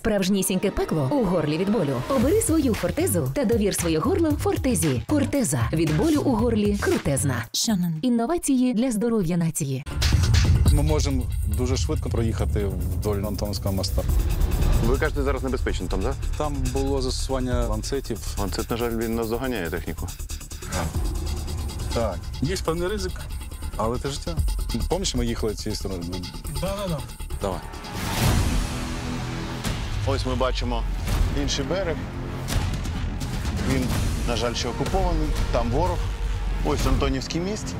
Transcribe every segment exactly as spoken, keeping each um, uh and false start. Справжнісіньке пекло у горлі від болю. Обери свою фортезу та довір своє горло фортезі. Фортеза. Від болю у горлі крутезна. Інновації для здоров'я нації. Ми можемо дуже швидко проїхати вдоль Антонівського мосту. Ви кажете, зараз небезпечно там, так? Да? Там було застосування ланцетів. Ланцет, на жаль, він наздоганяє техніку. Так. Так. Є певний ризик, але це життя. Пам'ятаєш, ми їхали цією стороною? Так, так, так. Давай. Ось ми бачимо інший берег. Він, на жаль, ще окупований. Там ворог. Ось Антонівський міст.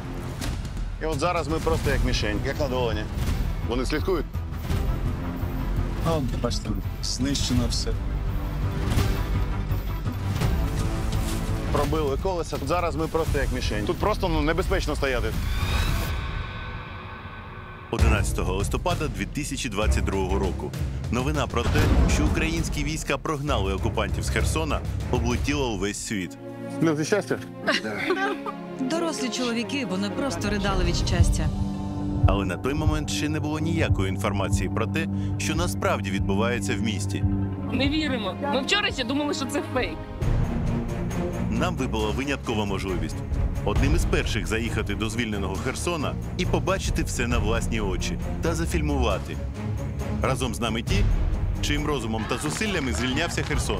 І от зараз ми просто як мішень, як на долоні. Вони слідкують. А от, бачите, знищено все. Пробили колеса. Зараз ми просто як мішень. Тут просто ну, небезпечно стояти. одинадцятого листопада дві тисячі двадцять другого року. Новина про те, що українські війська прогнали окупантів з Херсона, облетіла увесь світ. Ну, ти щастя? Дорослі чоловіки, вони просто ридали від щастя. Але на той момент ще не було ніякої інформації про те, що насправді відбувається в місті. Не віримо. Ми вчора ще думали, що це фейк. Нам випала виняткова можливість. Одним із перших заїхати до звільненого Херсона і побачити все на власні очі та зафільмувати. Разом з нами ті, чиїм розумом та зусиллями звільнявся Херсон.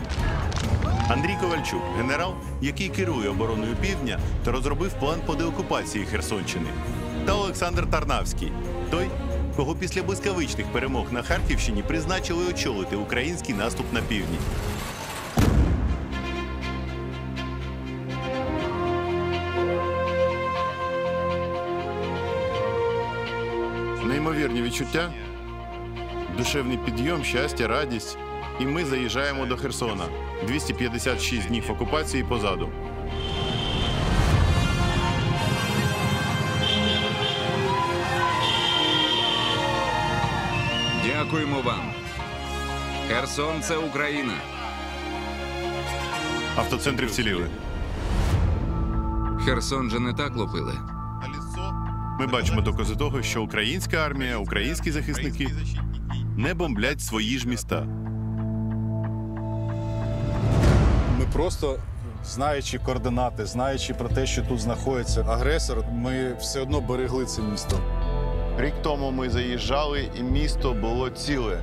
Андрій Ковальчук – генерал, який керує обороною Півдня та розробив план по деокупації Херсонщини. Та Олександр Тарнавський – той, кого після блискавичних перемог на Харківщині призначили очолити український наступ на Півдні. Неймовірні відчуття, душевний підйом, щастя, радість. І ми заїжджаємо до Херсона. двісті п'ятдесят шість днів окупації позаду. Дякуємо вам. Херсон – це Україна. Автоцентри вціліли. Херсон же не так лупили. Ми бачимо докази того, що українська армія, українські захисники не бомблять свої ж міста. Ми просто, знаючи координати, знаючи про те, що тут знаходиться агресор, ми все одно берегли це місто. Рік тому ми заїжджали, і місто було ціле.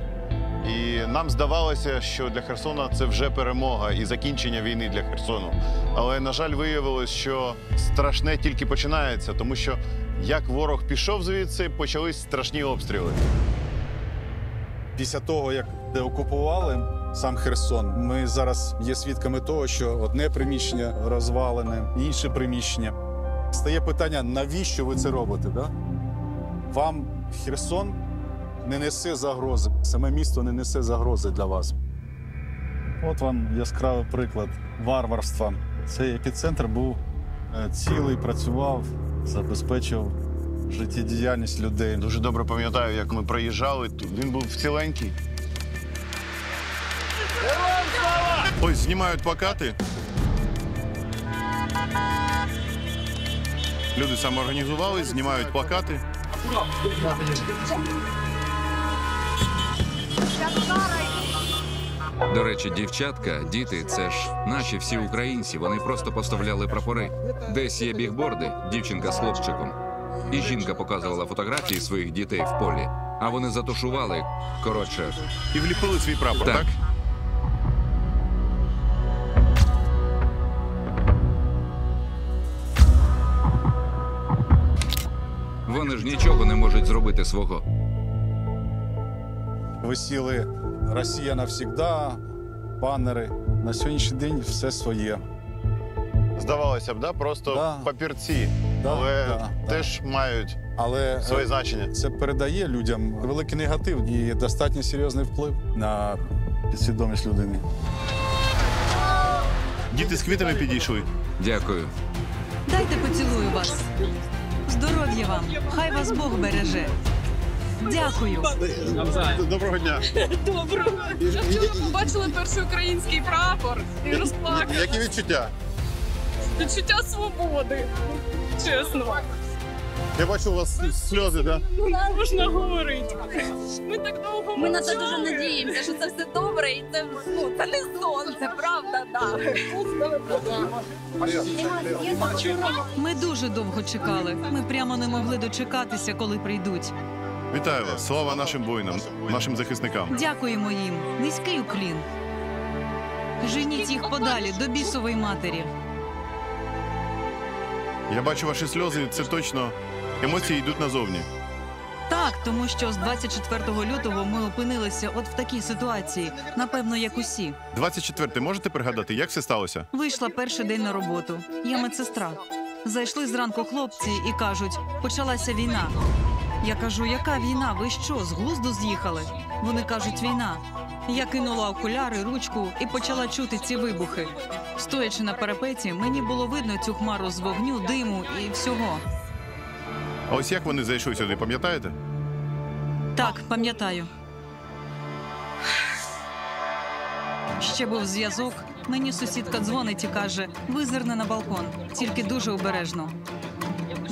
І нам здавалося, що для Херсона це вже перемога і закінчення війни для Херсону. Але, на жаль, виявилось, що страшне тільки починається, тому що як ворог пішов звідси, почались страшні обстріли. Після того, як деокупували сам Херсон, ми зараз є свідками того, що одне приміщення розвалене, інше приміщення. Стає питання, навіщо ви це робите, да? Вам Херсон не несе загрози, саме місто не несе загрози для вас. От вам яскравий приклад варварства. Цей епіцентр був цілий, працював, забезпечив життєдіяльність людей. Дуже добре пам'ятаю, як ми проїжджали. Він був ціленький. Ось знімають плакати. Люди самоорганізувались, знімають плакати. До речі, дівчатка, діти – це ж наші всі українці, вони просто поставляли прапори. Десь є бігборди, дівчинка з хлопчиком. І жінка показувала фотографії своїх дітей в полі, а вони затушували, коротше... І вліпили свій прапор, так? так? Вони ж нічого не можуть зробити свого. Висіли «Росія навсігда», банери. На сьогоднішній день все своє. Здавалося б, да? Просто да. папірці, да. але да. теж да. мають але своє значення. Це передає людям великий негатив і достатньо серйозний вплив на підсвідомість людини. Діти з квітами підійшли. Дякую. Дайте поцілую вас. Здоров'я вам. Хай вас Бог береже. Дякую. Доброго дня. Доброго. Я вчора побачила перший український прапор і розплакала. Які відчуття? Відчуття свободи. Чесно. Я бачу, у вас сльози, так? Не можна говорити. Ми так довго мовчали. Ми на це дуже надіємося, що це все добре, і це не сон, це правда, так. Ми дуже довго чекали. Ми прямо не могли дочекатися, коли прийдуть. Вітаю вас. Слава нашим воїнам, нашим захисникам. Дякуємо їм. Низький уклін. Женіть їх подалі, до бісової матері. Я бачу ваші сльози, це точно. Емоції йдуть назовні. Так, тому що з двадцять четвертого лютого ми опинилися от в такій ситуації. Напевно, як усі. двадцять четвертого, можете пригадати, як все сталося? Вийшла перший день на роботу. Я медсестра. Зайшли зранку хлопці і кажуть, почалася війна. Я кажу, яка війна? Ви що, з глузду з'їхали? Вони кажуть, війна. Я кинула окуляри, ручку і почала чути ці вибухи. Стоячи на парапеті, мені було видно цю хмару з вогню, диму і всього. А ось як вони зайшли сюди, пам'ятаєте? Так, пам'ятаю. Ще був зв'язок. Мені сусідка дзвонить і каже, визирни на балкон, тільки дуже обережно.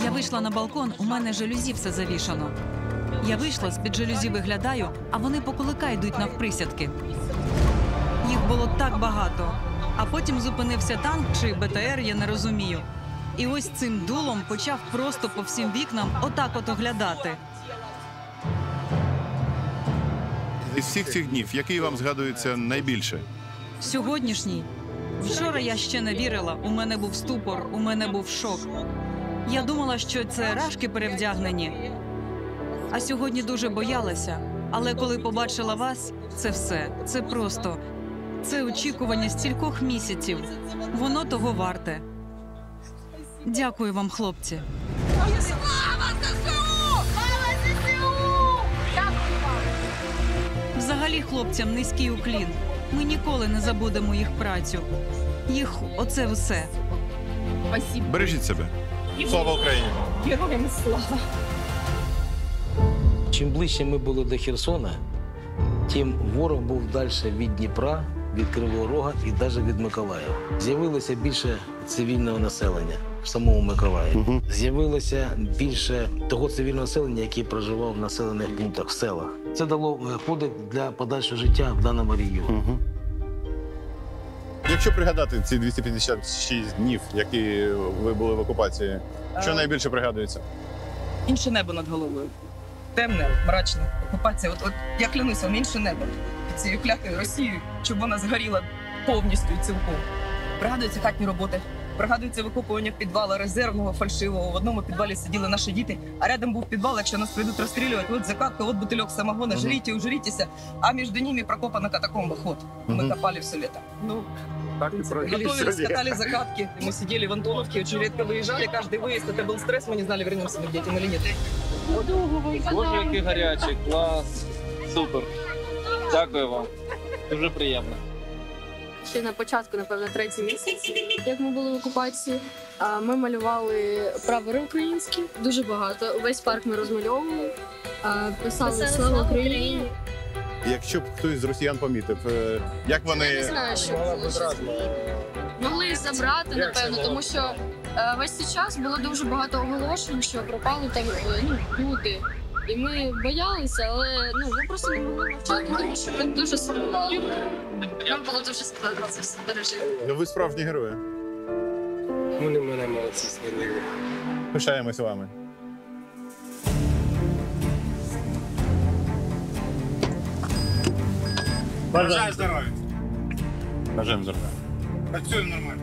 Я вийшла на балкон, у мене жалюзі все завішано. Я вийшла, з-під жалюзі виглядаю, а вони по кулика йдуть навприсядки. Їх було так багато. А потім зупинився танк чи Бе Те Ер, я не розумію. І ось цим дулом почав просто по всім вікнам отак от оглядати. Із всіх цих днів, який вам згадується найбільше? Сьогоднішній. Вчора я ще не вірила, у мене був ступор, у мене був шок. Я думала, що це рашки перевдягнені. А сьогодні дуже боялася. Але коли побачила вас, це все. Це просто. Це очікування стількох місяців. Воно того варте. Дякую вам, хлопці. Слава Зе Се У! Слава Зе Се У! Дякую вам! Взагалі хлопцям низький уклін. Ми ніколи не забудемо їх працю. Їх оце все. Бережіть себе. Слава Україні! Героям слава! Чим ближче ми були до Херсона, тим ворог був далі від Дніпра, від Кривого Рога і навіть від Миколаєва. З'явилося більше цивільного населення в самому Миколаєві. Угу. З'явилося більше того цивільного населення, яке проживав в населених пунктах, в селах. Це дало подих для подальшого життя в даному регіоні. Угу. Якщо пригадати ці двісті п'ятдесят шість днів, які ви були в окупації, що найбільше пригадується? Інше небо над головою. Темне, мрачне, окупація. От, от я клянуся, інше небо під цією клятою Росією, щоб вона згоріла повністю і цілком. Пригадуються хатні роботи, пригадуються викопування підвала резервного, фальшивого. В одному підвалі сиділи наші діти, а рядом був підвал, якщо нас прийдуть розстрілювати. От закатка, от бутильок самогона, mm-hmm. жріть і ужрітеся, а між ними прокопана катакомба, ход. Mm-hmm. Ми копали все літо. Ну, так и готовились, катали закатки. Мы сидели в Антоновке, очень редко выезжали. Каждый выезд это был стресс, мы не знали, вернемся мы к детям или нет. Боже, який гарячий, клас, супер. Дякую вам, дуже приємно. Ще на початку, напевно, третій місяць, як ми були в окупації, ми малювали прапори українські, дуже багато. Весь парк ми розмальовували, писали «Слава Україні». Якщо б хтось з росіян помітив, як вони... Я не знаю, що було. Могли їх забрати, напевно, тому що весь цей час було дуже багато оголошень, що пропали там люди. І ми боялися, але ну, ми просто не могли мовчати, тому що ми дуже сумували. Нам було дуже складно це все пережити. Ну ви справжні герої. Вони мене молодці справедливі. Пишаємось вами. Бажаємо здоров'я. Бажаємо здоров'я. Працюємо нормально.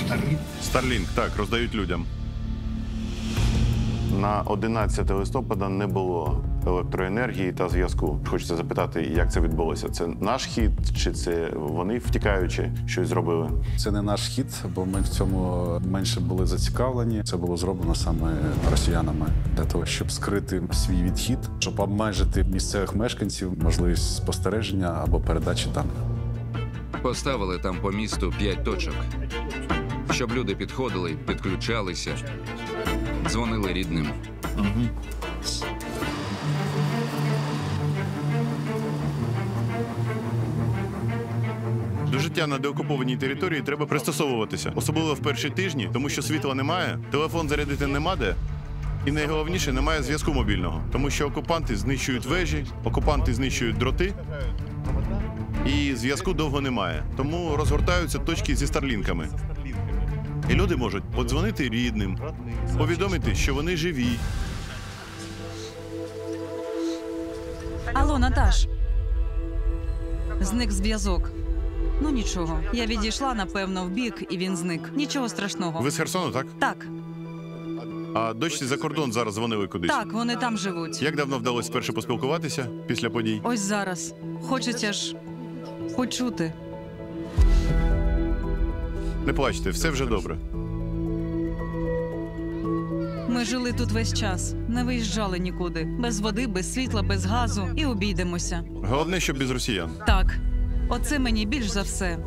Старлінк? Старлінк, так, роздають людям. На одинадцяте листопада не було електроенергії та зв'язку. Хочеться запитати, як це відбулося. Це наш хід, чи це вони, втікаючи, щось зробили? Це не наш хід, бо ми в цьому менше були зацікавлені. Це було зроблено саме росіянами для того, щоб скрити свій відхід, щоб обмежити місцевих мешканців можливість спостереження або передачі даних. Поставили там по місту п'ять точок, щоб люди підходили, підключалися, дзвонили рідним. Угу. життя на деокупованій території треба пристосовуватися. Особливо в перші тижні, тому що світла немає, телефон зарядити нема де. І найголовніше, немає зв'язку мобільного. Тому що окупанти знищують вежі, окупанти знищують дроти. І зв'язку довго немає. Тому розгортаються точки зі старлінками. І люди можуть подзвонити рідним, повідомити, що вони живі. Алло, Наташ. Зник зв'язок. Ну нічого. Я відійшла, напевно, в бік, і він зник. Нічого страшного. Ви з Херсону, так? Так. А дочці за кордон зараз дзвонили кудись? Так, вони там живуть. Як давно вдалося вперше поспілкуватися після подій? Ось зараз. Хочеться ж почути. Не плачте, все вже добре. Ми жили тут весь час, не виїжджали нікуди. Без води, без світла, без газу. І обійдемося. Головне, щоб без росіян. Так. Оце мені більш за все.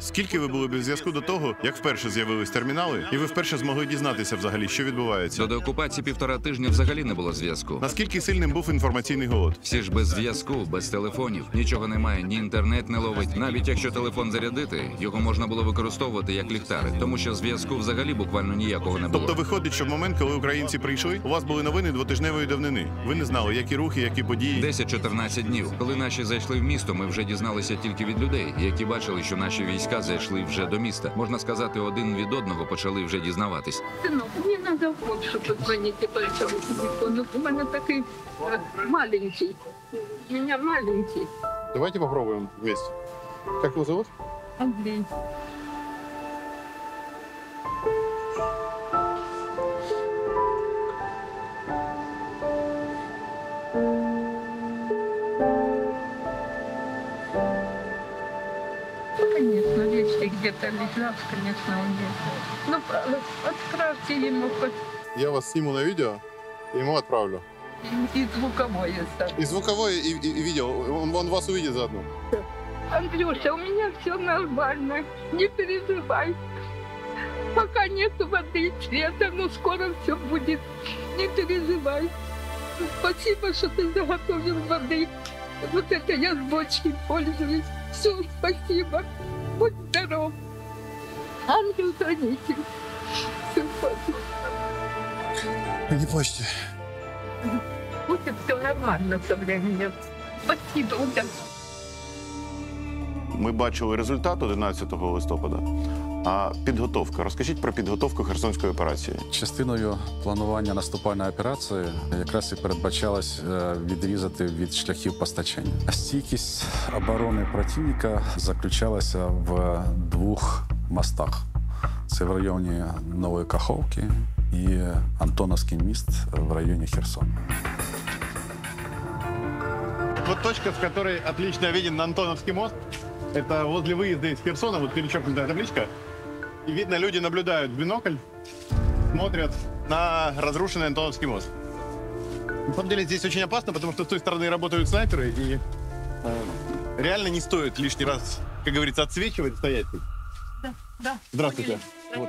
Скільки ви були без зв'язку до того, як вперше з'явились термінали, і ви вперше змогли дізнатися взагалі, що відбувається? До деокупації півтора тижня взагалі не було зв'язку. Наскільки сильним був інформаційний голод? Всі ж без зв'язку, без телефонів, нічого немає, ні інтернет не ловить. Навіть якщо телефон зарядити, його можна було використовувати як ліхтарик, тому що зв'язку взагалі буквально ніякого не було. Тобто виходить, що в момент, коли українці прийшли, у вас були новини двотижневої давнини. Ви не знали, які рухи, які події. десять-чотирнадцять днів. Коли наші зайшли в місто, ми вже дізналися тільки від людей, які бачили, що наші війська зайшли вже до міста. Можна сказати, один від одного почали вже дізнаватись. Синок, мені треба більше подзвонити по цьому телефону. У мене такий маленький. У мене маленький. Давайте попробуємо вместе. Як його зовут? Андрій. Где-то лежал, конечно, он не... Ну, отправьте ему хоть... Я вас сниму на видео, ему отправлю. И, и звуковое. Да. И звуковое, и, и, и видео. Он, он вас увидит заодно. Андрюша, у меня все нормально. Не переживай. Пока нет воды и света, но скоро все будет. Не переживай. Спасибо, что ты заготовил воды. Вот это я с бочки пользуюсь. Все, спасибо. Будь здоров. Ангел хранитель. Не плачьте. Будет все нормально со временем. Спасибо. Ми бачили результат одинадцятого листопада. А підготовка. Розкажіть про підготовку Херсонської операції. Частиною планування наступальної операції якраз і передбачалось відрізати від шляхів постачання. Стійкість оборони противника заключалася в двох мостах. Це в районі Нової Каховки і Антонівський міст в районі Херсона. Вот точка, с которой отлично виден Антонівський мост. Это возле выезда из Херсона, вот перечеркнутая табличка. И видно, люди наблюдают в бинокль, смотрят на разрушенный Антонівський мост. На самом деле здесь очень опасно, потому что с той стороны работают снайперы, и э, реально не стоит лишний раз, как говорится, отсвечивать, стоять. Да, да. Здравствуйте. Вот.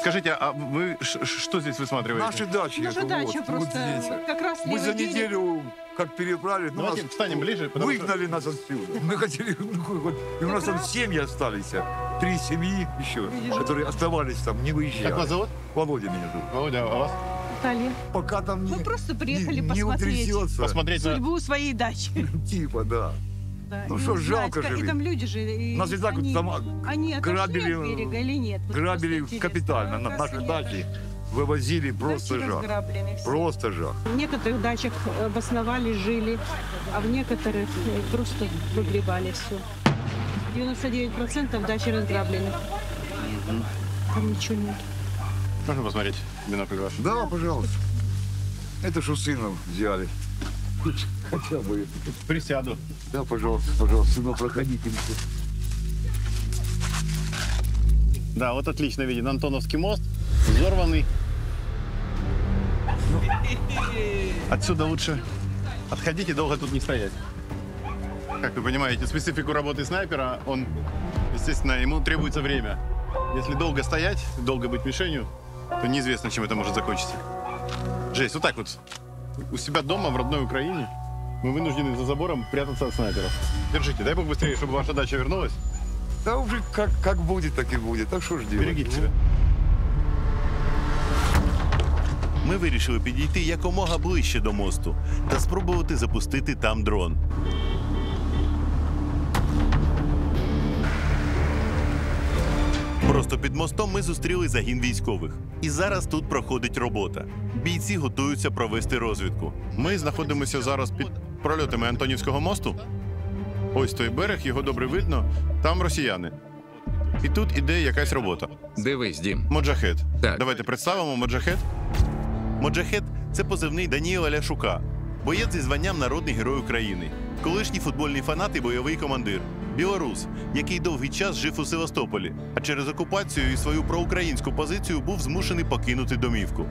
Скажите, а вы что здесь высматриваете? Наши дачи. Наша дача вот, просто вот как раз. Мы за неделю как переправили. Давайте нас встанем ближе. Выгнали что... нас отсюда. Мы хотели, ну, и у нас там семьи остались. Три семьи еще, которые оставались там, не выезжали. Как вас зовут? Володя меня зовут. Володя, а вас? Наталья. Пока там не, мы просто приехали не, посмотреть, не посмотреть судьбу на... своей дачи. Типа, да. Да, ну что, жалко же. И там люди же... И нас и так они, вот там они грабили, от берега или нет? Вот грабили капитально. На наши дачи вывозили просто жах. Просто жах. В некоторых дачах обосновали, жили, а в некоторых просто выгребали все. девяносто девять процентов дачи разграблены. Там ничего нет. Можно посмотреть бинокль ваш? Да, пожалуйста. Это ж у сына взяли. Хотя бы. Присяду. Да, пожалуйста, пожалуйста, сынок, проходите. Да, вот отлично виден Антонівський мост, взорванный. Ну, отсюда лучше отходить и долго тут не стоять. Как вы понимаете, специфику работы снайпера, он, естественно, ему требуется время. Если долго стоять, долго быть мишенью, то неизвестно, чем это может закончиться. Жесть, вот так вот. У себя дома, в родной Украине, Мы вынуждены за забором прятаться от снайперов. Держите, дай бог быстрее, чтобы ваша дача вернулась. Да уже как, как будет, так и будет. Так что ж делать? Берегите себя. Ми вирішили підійти якомога ближче до мосту та спробувати запустити там дрон. Просто під мостом ми зустріли загін військових. І зараз тут проходить робота. Бійці готуються провести розвідку. Ми знаходимося зараз під прольотами Антонівського мосту. Ось той берег, його добре видно. Там росіяни. І тут іде якась робота. Дивись, Дім. Моджахед. Так. Давайте представимо Моджахед. Моджахед – це позивний Даніела Ляшука, боєць зі званням «Народний герой України», колишній футбольний фанат і бойовий командир, білорус, який довгий час жив у Севастополі, а через окупацію і свою проукраїнську позицію був змушений покинути домівку.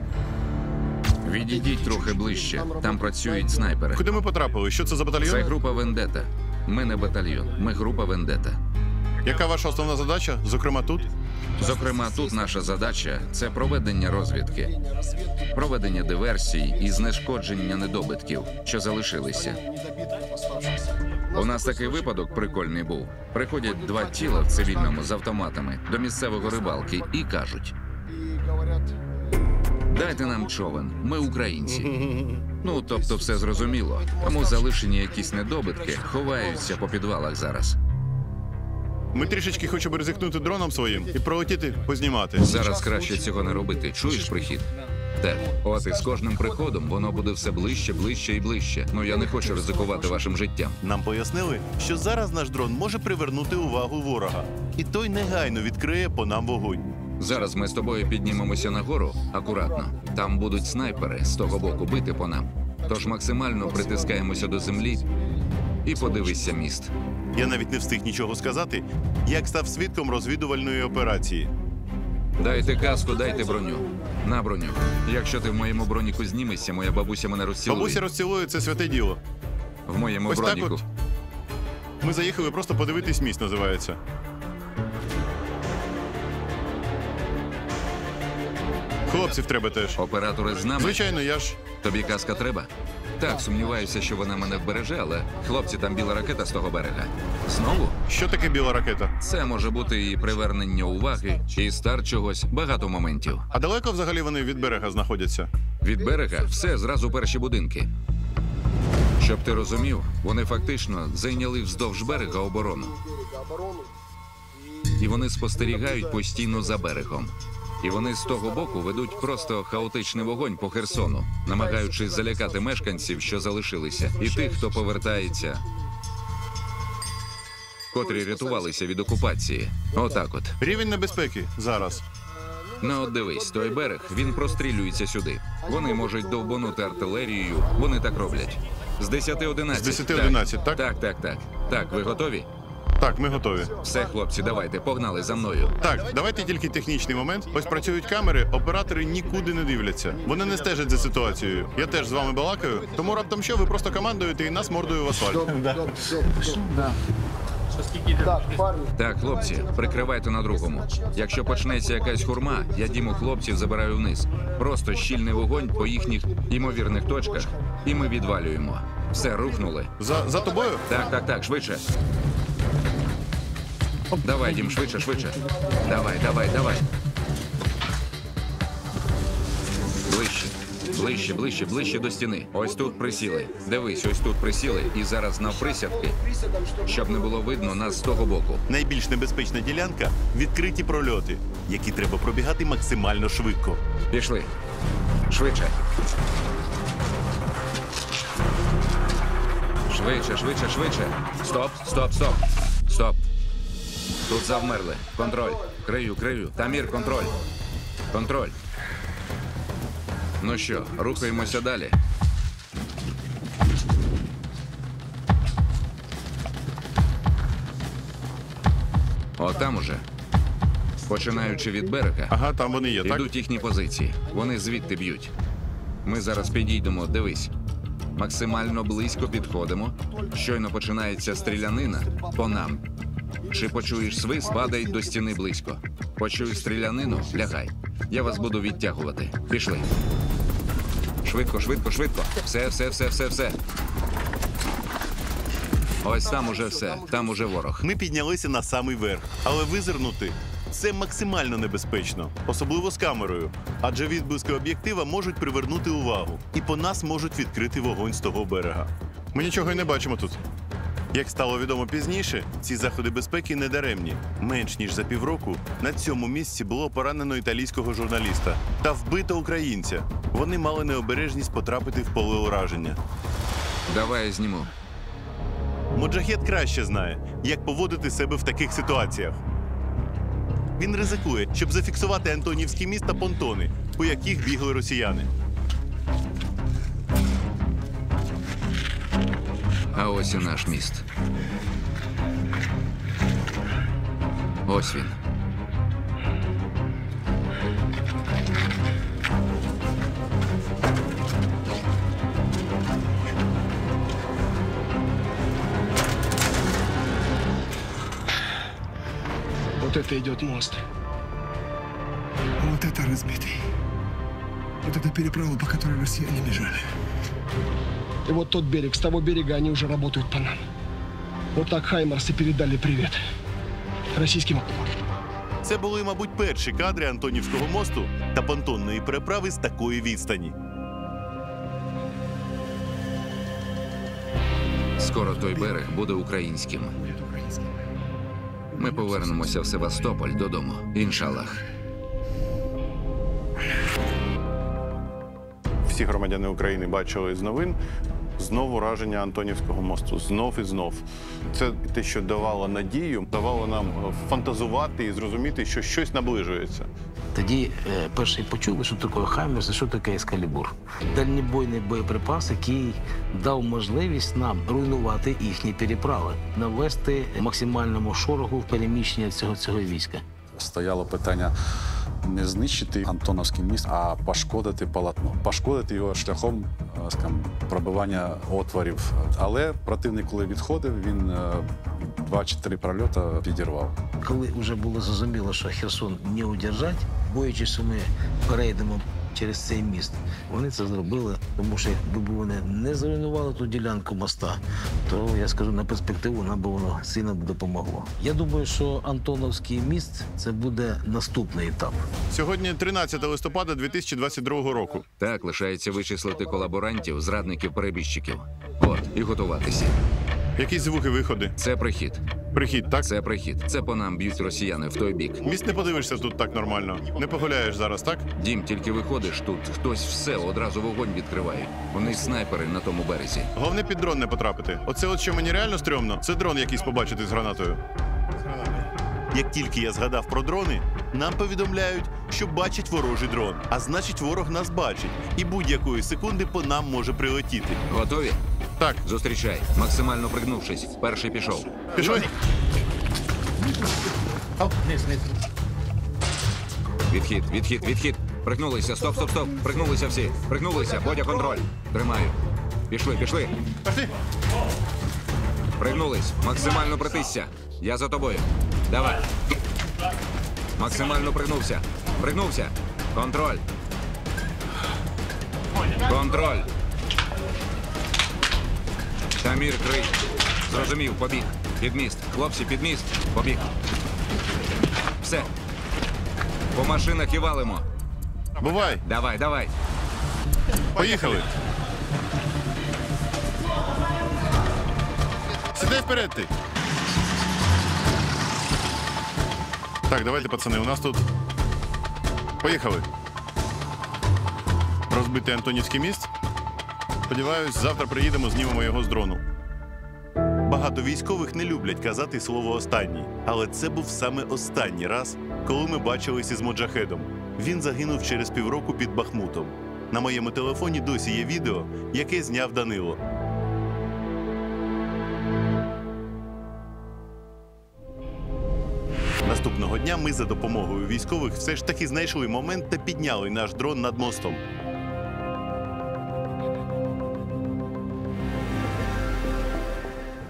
Відійдіть трохи ближче, там працюють снайпери. Куди ми потрапили? Що це за батальйон? Це група Вендета. Ми не батальйон, ми група Вендета. Яка ваша основна задача, зокрема тут? Зокрема, тут наша задача – це проведення розвідки, проведення диверсій і знешкодження недобитків, що залишилися. У нас такий випадок прикольний був. Приходять два тіла в цивільному з автоматами до місцевого рибалки і кажуть: «Дайте нам човен, ми українці». Ну, тобто все зрозуміло, тому залишені якісь недобитки ховаються по підвалах зараз. Ми трішечки хочемо ризикнути дроном своїм і пролетіти, познімати. Зараз краще цього не робити. Чуєш прихід? Так. От і з кожним приходом воно буде все ближче, ближче і ближче. Ну, я не хочу ризикувати вашим життям. Нам пояснили, що зараз наш дрон може привернути увагу ворога. І той негайно відкриє по нам вогонь. Зараз ми з тобою піднімемося нагору, акуратно. Там будуть снайпери з того боку бити по нам. Тож максимально притискаємося до землі і подивися міст. Я навіть не встиг нічого сказати, як став свідком розвідувальної операції. Дайте каску, дайте броню. На броню. Якщо ти в моєму броніку знімешся, моя бабуся мене розцілує. Бабуся розцілує, це святе діло. В моєму Ось броніку. Так от. Ми заїхали просто подивитись міст, називається. Хлопців треба теж. Оператори з нами? Звичайно, я ж. Тобі каска треба? Так, сумніваюся, що вона мене вбереже, але хлопці, там біла ракета з того берега. Знову? Що таке біла ракета? Це може бути і привернення уваги, і старт чогось, багато моментів. А далеко взагалі вони від берега знаходяться? Від берега все, зразу перші будинки. Щоб ти розумів, вони фактично зайняли вздовж берега оборону. І вони спостерігають постійно за берегом. І вони з того боку ведуть просто хаотичний вогонь по Херсону, намагаючись залякати мешканців, що залишилися, і тих, хто повертається, котрі рятувалися від окупації. Отак от. Рівень небезпеки зараз. Ну от дивись, той берег, він прострілюється сюди. Вони можуть довбанути артилерією, вони так роблять. З десяти одинадцять. З десяти одинадцять, так? Так, так, так. Так, ви готові? Так, ми готові. Все, хлопці, давайте, погнали за мною. Так, давайте тільки технічний момент. Ось працюють камери, оператори нікуди не дивляться. Вони не стежать за ситуацією. Я теж з вами балакаю, тому раптом що, ви просто командуєте і нас мордою в асфальт. Так, хлопці, прикривайте на другому. Якщо почнеться якась хурма, я Діму хлопців забираю вниз. Просто щільний вогонь по їхніх імовірних точках, і ми відвалюємо. Все, рухнули. За, за тобою? Так, так, так, швидше. Давай, Дім, швидше, швидше. Давай, давай, давай. Ближче, ближче, ближче, ближче до стіни. Ось тут присіли. Дивись, ось тут присіли. І зараз на присядки, щоб не було видно нас з того боку. Найбільш небезпечна ділянка – відкриті прольоти, які треба пробігати максимально швидко. Пішли. Швидше. Швидше, швидше, швидше. Стоп, стоп, стоп. Стоп. Тут завмерли. Контроль. Крию, крию. Тамір, контроль. Контроль. Ну що, рухаємося далі. О, там уже. Починаючи від берега, ага, там вони є, так? Ідуть їхні позиції. Вони звідти б'ють. Ми зараз підійдемо, дивись. Максимально близько підходимо. Щойно починається стрілянина по нам. Чи почуєш свист, падай до стіни близько. Почуєш стрілянину, лягай. Я вас буду відтягувати. Пішли. Швидко, швидко, швидко. Все, все, все, все, все. Ось там уже все, там уже ворог. Ми піднялися на самий верх, але визирнути – це максимально небезпечно, особливо з камерою, адже відблиски об'єктива можуть привернути увагу, і по нас можуть відкрити вогонь з того берега. Ми нічого й не бачимо тут. Як стало відомо пізніше, ці заходи безпеки не даремні. Менш ніж за півроку на цьому місці було поранено італійського журналіста та вбито українця. Вони мали необережність потрапити в поле ураження. Давай я зніму. Моджахед краще знає, як поводити себе в таких ситуаціях. Він ризикує, щоб зафіксувати Антонівський міст та понтони, по яких бігли росіяни. А ось і наш міст. Ось він. Вот это идет мост. Вот это разбитый. Вот это переправа, по которой россияне бежали. И вот тот берег, с того берега они уже работают по нам. Вот так хаймарси передали привет російським окупантам. Це були, мабуть, перші кадри Антонівського мосту та понтонної переправи з такої відстані. Скоро той берег буде українським. Ми повернемося в Севастополь додому. Іншаллах. Всі громадяни України бачили з новин знов ураження Антонівського мосту. Знов і знов. Це те, що давало надію, давало нам фантазувати і зрозуміти, що щось наближується. Тоді перші почули, що таке «HIMARS» і що таке «Ескалібур». Дальнобойний боєприпас, який дав можливість нам руйнувати їхні переправи, навести максимальному шороху в переміщення цього, цього війська. Стояло питання не знищити Антонівський міст, а пошкодити полотно. Пошкодити його шляхом, скажімо, пробивання отворів. Але противник, коли відходив, він два чи три прольоти підірвав. Коли вже було зрозуміло, що Херсон не удержать, боячись, що ми перейдемо через цей міст, вони це зробили, тому що якби вони не зруйнували ту ділянку моста, то, я скажу, на перспективу нам би воно сильно допомогло. Я думаю, що Антонівський міст – це буде наступний етап. Сьогодні тринадцяте листопада дві тисячі двадцять другого року. Так, лишається вичислити колаборантів, зрадників, перебіжчиків. От, і готуватися. Якісь звуки виходи? Це прихід. Прихід, так? Це прихід. Це по нам б'ють росіяни в той бік. Міст не подивишся тут так нормально. Не погуляєш зараз, так? Дім, тільки виходиш тут, хтось все, одразу вогонь відкриває. Вони снайпери на тому березі. Головне під дрон не потрапити. Оце от, що мені реально стрьомно, це дрон якийсь побачити з гранатою. Як тільки я згадав про дрони, нам повідомляють, що бачить ворожий дрон. А значить, ворог нас бачить. І будь-якої секунди по нам може прилетіти. Готові? Так. Зустрічай. Максимально пригнувшись. Перший пішов. Пішов. Відхід, відхід, відхід. Пригнулися. Стоп, стоп, стоп. Пригнулися всі. Пригнулися. Бодя, контроль. Тримаю. Пішли, пішли. Пішли. Пригнулись. Максимально притисся. Я за тобою. Давай. Максимально пригнувся. Пригнувся. Контроль. Контроль. Тамір, крик. Зрозумів, побіг. Під міст. Хлопці, під міст. Побіг. Все. По машинах і валимо. Бувай. Давай, давай. Поїхали. Сиди вперед ти. Так, давайте, пацани, у нас тут... Поїхали. Розбитий Антонівський міст. Сподіваюсь, завтра приїдемо, знімемо його з дрону. Багато військових не люблять казати слово «останній». Але це був саме останній раз, коли ми бачилися із Моджахедом. Він загинув через півроку під Бахмутом. На моєму телефоні досі є відео, яке зняв Данило. Наступного дня ми за допомогою військових все ж таки знайшли момент та підняли наш дрон над мостом.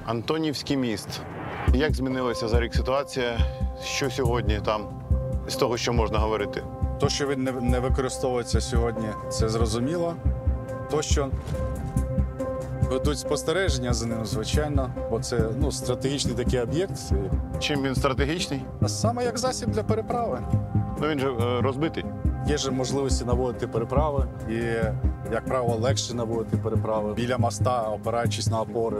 Антонівський міст. Як змінилася за рік ситуація? Що сьогодні там? З того, що можна говорити? То, що він не використовується сьогодні, це зрозуміло. То, що Ведуть спостереження за ним, звичайно, бо це ну, стратегічний такий об'єкт. Чим він стратегічний? А саме як засіб для переправи. Ну він же е, розбитий. Є ж можливості наводити переправи і, як правило, легше наводити переправи біля моста, опираючись на опори.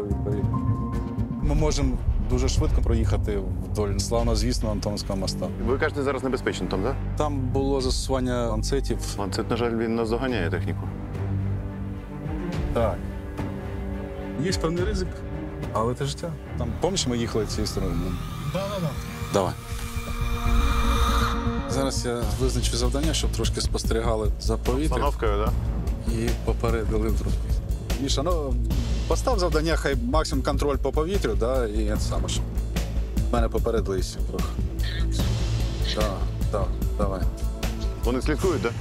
Ми можемо дуже швидко проїхати вдоль славнозвісного Антонівського моста. Ви кажете, зараз небезпечно там, так? Да? Там було застосування ланцетів. Ланцет, на жаль, він наздоганяє техніку. Так. Є певний ризик, але це життя. Там, пам'ятаєш, ми їхали цією стороною? Так, так, так. Давай. Зараз я визначу завдання, щоб трошки спостерігали за повітрям. Установкою, так? Да? І попередили вдруг. Міша, ну, постав завдання, хай максимум контроль по повітрю, да, і це саме, щоб мене попередилися трохи. Так, так, давай. Вони слідкують, так?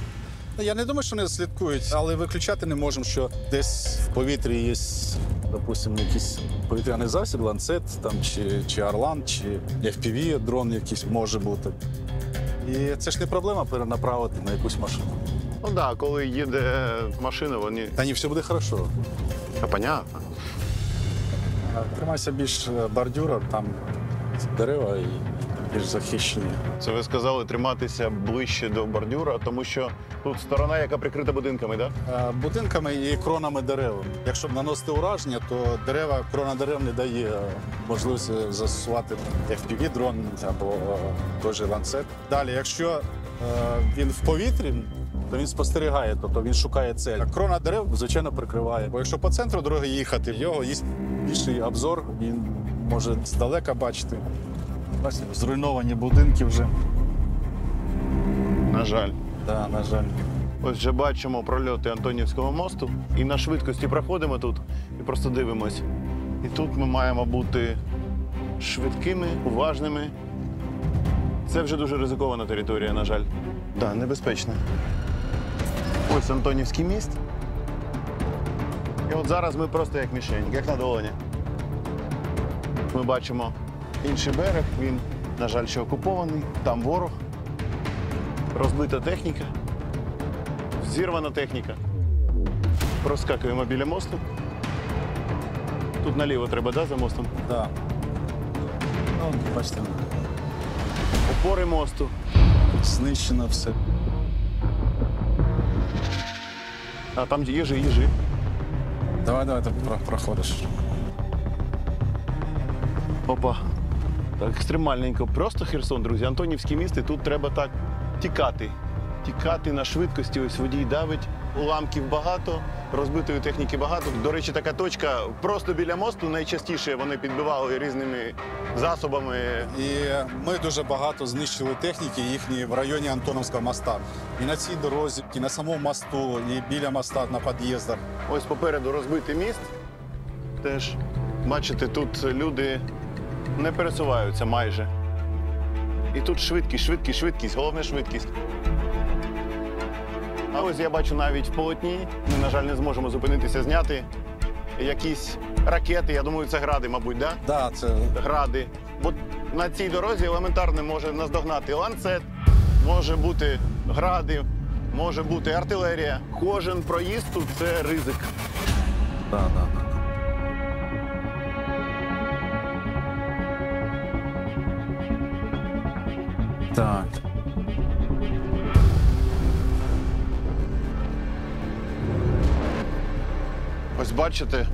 Да? Я не думаю, що вони слідкують, але виключати не можемо, що десь в повітрі є, допустимо, якийсь повітряний засіб, ланцет, там, чи, чи Орлан, чи еф пі ві, дрон якийсь може бути. І це ж не проблема перенаправити на якусь машину. Ну так, коли їде машина, вони... Та ні, все буде хорошо. Та понятно. Тримайся більш бордюра, там дерева і більш захищені. Це ви сказали триматися ближче до бордюра, тому що тут сторона, яка прикрита будинками, так? Да? Будинками і кронами дерев. Якщо наносити ураження, то дерева, крона дерев не дає можливості застосувати еф пі ві-дрон або той же ланцет. Далі, якщо він в повітрі, то він спостерігає, тобто він шукає цель. А крона дерев, звичайно, прикриває. Бо якщо по центру дороги їхати, в нього є більший обзор, він може здалека бачити. Бачите, зруйновані будинки вже. На жаль. Так, на жаль. Ось вже бачимо прольоти Антонівського мосту. І на швидкості проходимо тут і просто дивимось. І тут ми маємо бути швидкими, уважними. Це вже дуже ризикована територія, на жаль. Так, небезпечно. Ось Антонівський міст. І от зараз ми просто як мішень, як на долоні. Ми бачимо інший берег, він, на жаль, ще окупований. Там ворог, розбита техніка, зірвана техніка. Проскакуємо біля мосту. Тут наліво треба, да, за мостом? Так. Ну, бачите. Опори мосту. Знищено все. А там їжі, їжі. Давай, давай, ти проходиш. Опа. Так, екстремальненько. Просто Херсон, друзі. Антонівський міст, і тут треба так тікати. Тікати на швидкості. Ось водій давить. Уламків багато, розбитої техніки багато. До речі, така точка просто біля мосту. Найчастіше вони підбивали різними засобами. І ми дуже багато знищили техніки їхні в районі Антонівського моста. І на цій дорозі, і на самому мосту, і біля моста, на під'їздах. Ось попереду розбитий міст. Теж, бачите, тут люди не пересуваються майже. І тут швидкість, швидкість, швидкість, головне швидкість. А ось я бачу навіть в полотні, ми, на жаль, не зможемо зупинитися, зняти якісь ракети, я думаю, це гради, мабуть, да? Да, це... Гради. Бо на цій дорозі елементарно може наздогнати ланцет, може бути гради, може бути артилерія. Кожен проїзд тут – це ризик. Да, да. Так. Ось бачите,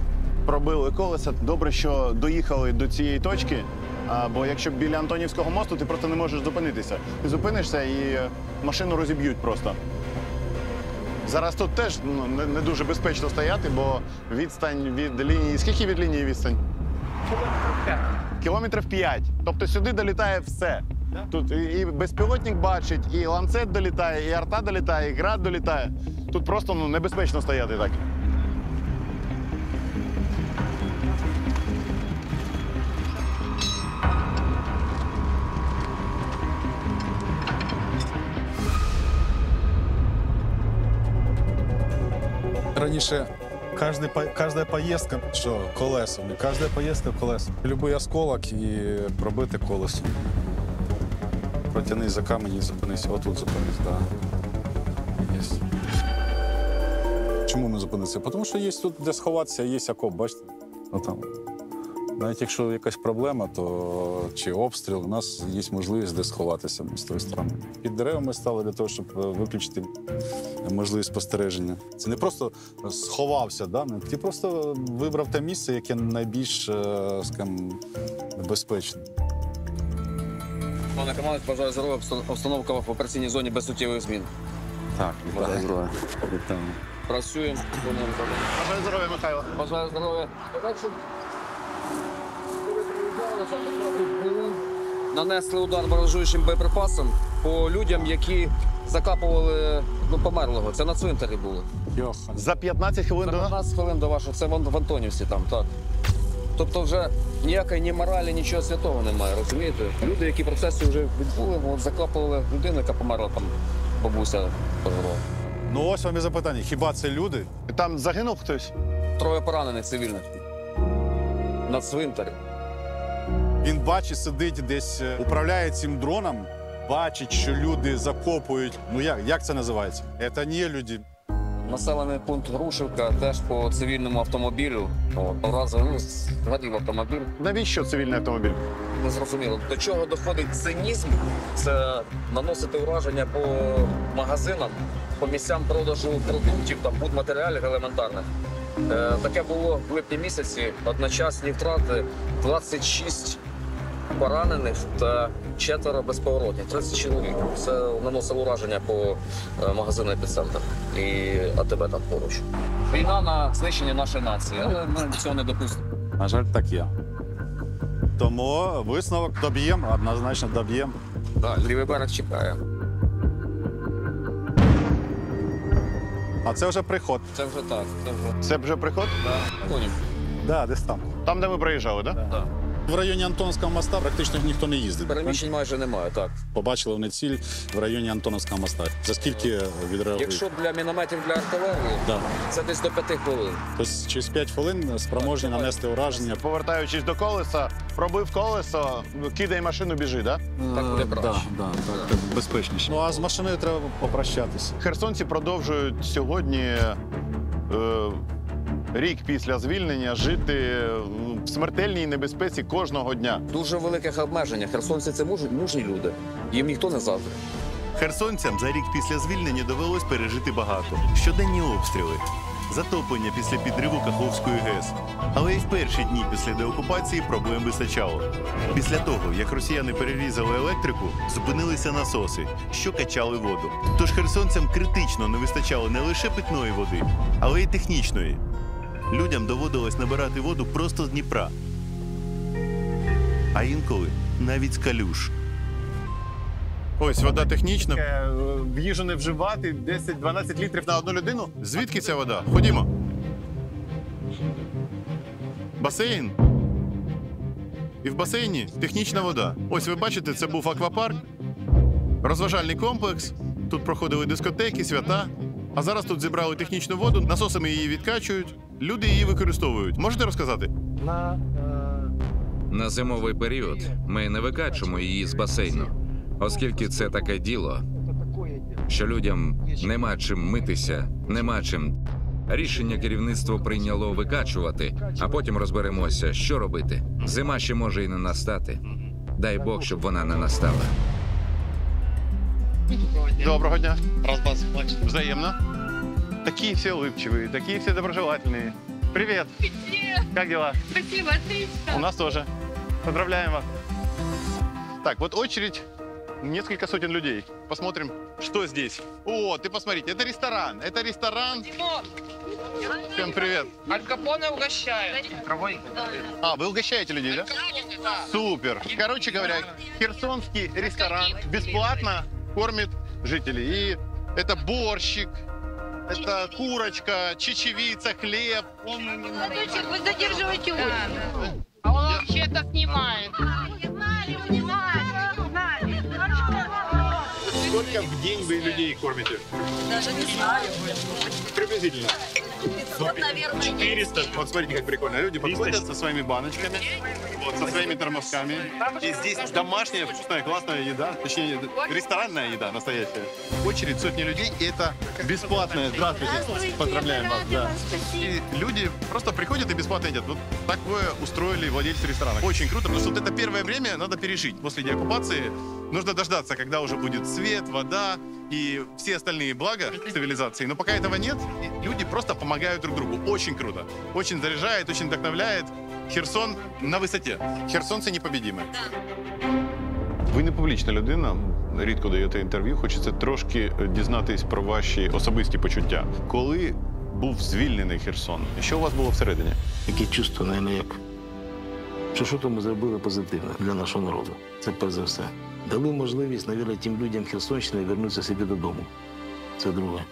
пробили колеса. Добре, що доїхали до цієї точки, бо якщо біля Антонівського мосту, ти просто не можеш зупинитися. Ти зупинишся і машину розіб'ють просто. Зараз тут теж ну, не, не дуже безпечно стояти, бо відстань від лінії... Скільки від лінії відстань? Кілометрів п'ять. Кілометрів п'ять. Тобто сюди долітає все. Тут і безпілотник бачить, і ланцет долітає, і арта долітає, і град долітає. Тут просто ну, небезпечно стояти так. Раніше кожна поїздка, що колесом, кожна поїздка колесом. Любий осколок і пробити колесо. Протяни за камені і зупинись. Отут зупинись, так. Да. Чому ми зупинилися? Тому що є тут де сховатися, є окоп, бачите? Ну, там. Навіть якщо якась проблема, то чи обстріл, у нас є можливість де сховатися з тої сторони. Під деревами стали для того, щоб виключити можливість спостереження. Це не просто сховався, да? Ти просто вибрав те місце, яке найбільш, скажімо, безпечне. Пане командир, бажаю здоров'я, обстановка в операційній зоні без суттєвих змін. Так, вітаю, здоров'я. Працюємо. Бажаю здоров'я, Михайло. Бажаю здоров'я. Нанесли удар баражуючим боєприпасом по людям, які закапували ну, померлого. Це на цвинтарі було. За п'ятнадцять хвилин до нас? За п'ятнадцять хвилин до вашого. Це в Антонівці там, так. Тобто вже ніякої ні моралі, нічого святого немає, розумієте? Люди, які процеси вже відбули, закапували людину, яка померла, там бабуся померла. Ну ось вам і запитання. Хіба це люди? Там загинув хтось? Троє поранених цивільних. На цвинтарі. Він бачить, сидить десь, управляє цим дроном, бачить, що люди закопують. Ну як, як це називається? Це не люди. Населений пункт Грушівка теж по цивільному автомобілю. Разом ну, згадів автомобіль. Навіщо цивільний автомобіль? Не зрозуміло. До чого доходить цинізм? Це наносити ураження по магазинам, по місцям продажу продуктів, там будматеріалів елементарних. Таке було в липні місяці. Одночасні втрати двадцять шість поранених та четверо безповоротних. тридцять чоловік. Це наносило ураження по магазину «Епіцентр» і а те бе там поруч. Війна на знищення нашої нації, але ми цього не допустимо. На жаль, так є. Тому висновок доб'ємо, однозначно доб'ємо. Да, лівий берег чекає. А це вже приход. Це вже так. Це вже, це вже приход? Так. Да. Да, десь там. Там, де ми проїжджали, так? Да? Да. В районі Антонівського моста практично ніхто не їздить. Переміщень майже немає, так. Побачили вони ціль в районі Антонівського моста. За скільки відреагують? Якщо для мінометів, для артилерії, да. Це десь до п'яти хвилин. Тобто через п'ять хвилин спроможні так, нанести ураження. Повертаючись до колеса, пробив колесо, кидай машину, біжи, да? Так буде краще. Да, да, так, так безпечніше. Ну а з машиною треба попрощатися. Херсонці продовжують сьогодні е, рік після звільнення жити в смертельній небезпеці кожного дня. Дуже великих обмежень. Херсонці – це мужні люди. Їм ніхто не заздрить. Херсонцям за рік після звільнення довелось пережити багато. Щоденні обстріли, затоплення після підриву Каховської ГЕС. Але і в перші дні після деокупації проблем вистачало. Після того, як росіяни перерізали електрику, зупинилися насоси, що качали воду. Тож херсонцям критично не вистачало не лише питної води, але й технічної. Людям доводилось набирати воду просто з Дніпра, а інколи навіть з калюж. Ось вода технічна. В їжу не вживати десять-дванадцять літрів на одну людину. Звідки ця вода? Ходімо. Басейн. І в басейні технічна вода. Ось ви бачите, це був аквапарк, розважальний комплекс. Тут проходили дискотеки, свята. А зараз тут зібрали технічну воду, насосами її відкачують. Люди її використовують. Можете розказати? На зимовий період ми не викачуємо її з басейну, оскільки це таке діло, що людям нема чим митися, нема чим. Рішення керівництво прийняло викачувати, а потім розберемося, що робити. Зима ще може і не настати. Дай Бог, щоб вона не настала. Доброго дня. Взаємно. Такие все улыбчивые, такие все доброжелательные. Привет! Привет! Как дела? Спасибо, отлично! У нас тоже. Поздравляем вас! Так, вот очередь несколько сотен людей. Посмотрим, что здесь. О, ты посмотрите, это ресторан, это ресторан. Дима. Всем привет! Аль Капоне угощает. А, вы угощаете людей, да? Да. Супер! Короче говоря, херсонский ресторан бесплатно кормит жителей. И это борщик. Это курочка, чечевица, хлеб. Молодочек, вы задерживаете очередь. Да, да. А он вообще так снимает. Снимали, снимали. Сколько в день вы людей кормите? Даже не знаю. Приблизительно. пятьсот, наверное. четыреста. Вот смотрите, как прикольно. Люди подходят со своими баночками. вот, со своими тормозками. И здесь домашняя, вкусная, классная еда, точнее, ресторанная еда настоящая. Очередь сотни людей, и это бесплатное. Здравствуйте, Здравствуйте поздравляем вас. Да. И люди просто приходят и бесплатно едят. Вот так вы устроили владельцы ресторана. Очень круто, потому что вот это первое время надо пережить. После деоккупации нужно дождаться, когда уже будет свет, вода и все остальные блага цивилизации. Но пока этого нет, люди просто помогают друг другу. Очень круто. Очень заряжает, очень вдохновляет. Херсон на висоті. Херсонці непобідімі. Ви не публічна людина, рідко даєте інтерв'ю. Хочеться трошки дізнатись про ваші особисті почуття. Коли був звільнений Херсон, що у вас було всередині? Яке чувство, навіть як, що що-то ми зробили позитивне для нашого народу. Це перш за все. Дали можливість, навіть, тим людям Херсонщини вернутися собі додому. Це друге.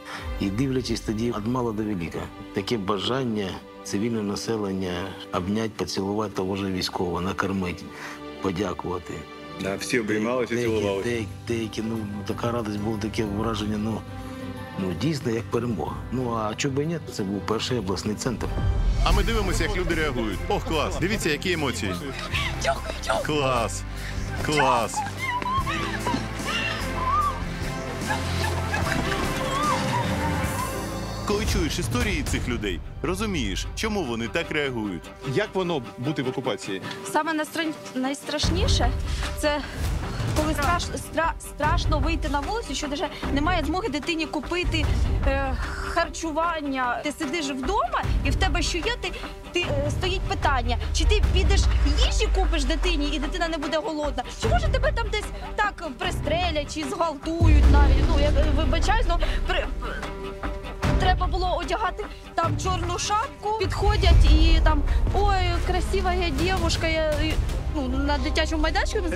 І дивлячись тоді від мала до велика. Таке бажання цивільне населення обняти, поцілувати того ж військового, накормити, подякувати. Да, всі обіймалися і цілувалися. Деякі, ну, така радість була, таке враження, ну, ну, дійсно, як перемога. Ну, а чого й ні, це був перший обласний центр. А ми дивимося, як люди реагують. Ох, клас, дивіться, які емоції. Клас, клас. Коли чуєш історії цих людей, розумієш, чому вони так реагують. Як воно бути в окупації? Саме настра... найстрашніше – це коли страш... стра... страшно вийти на вулицю, що даже немає змоги дитині купити е... харчування. Ти сидиш вдома, і в тебе що є, ти... Ти... стоїть питання, чи ти підеш їжі купиш дитині, і дитина не буде голодна, чи може тебе там десь так пристрелять, чи зґвалтують навіть. Ну, я вибачаюсь, ну, при... треба було одягати там чорну шапку, підходять і там, ой, красива я дівушка, я, ну, на дитячому майданчику,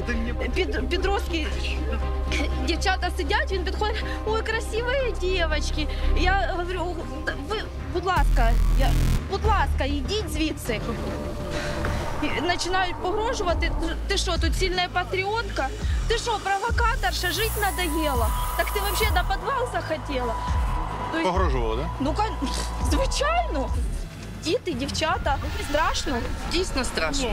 під, підростки, дівчата сидять, він підходить, ой, красива я дівчинка. Я говорю, ви, будь ласка, я, будь ласка, йдіть звідси. Починають погрожувати, ти що, тут сильна патріотка? Ти що, провокаторша, жити надоела? Так ти взагалі до підвал захотіла? Погрожувало, так? Ну, звичайно. Діти, дівчата. Страшно. Дійсно страшно.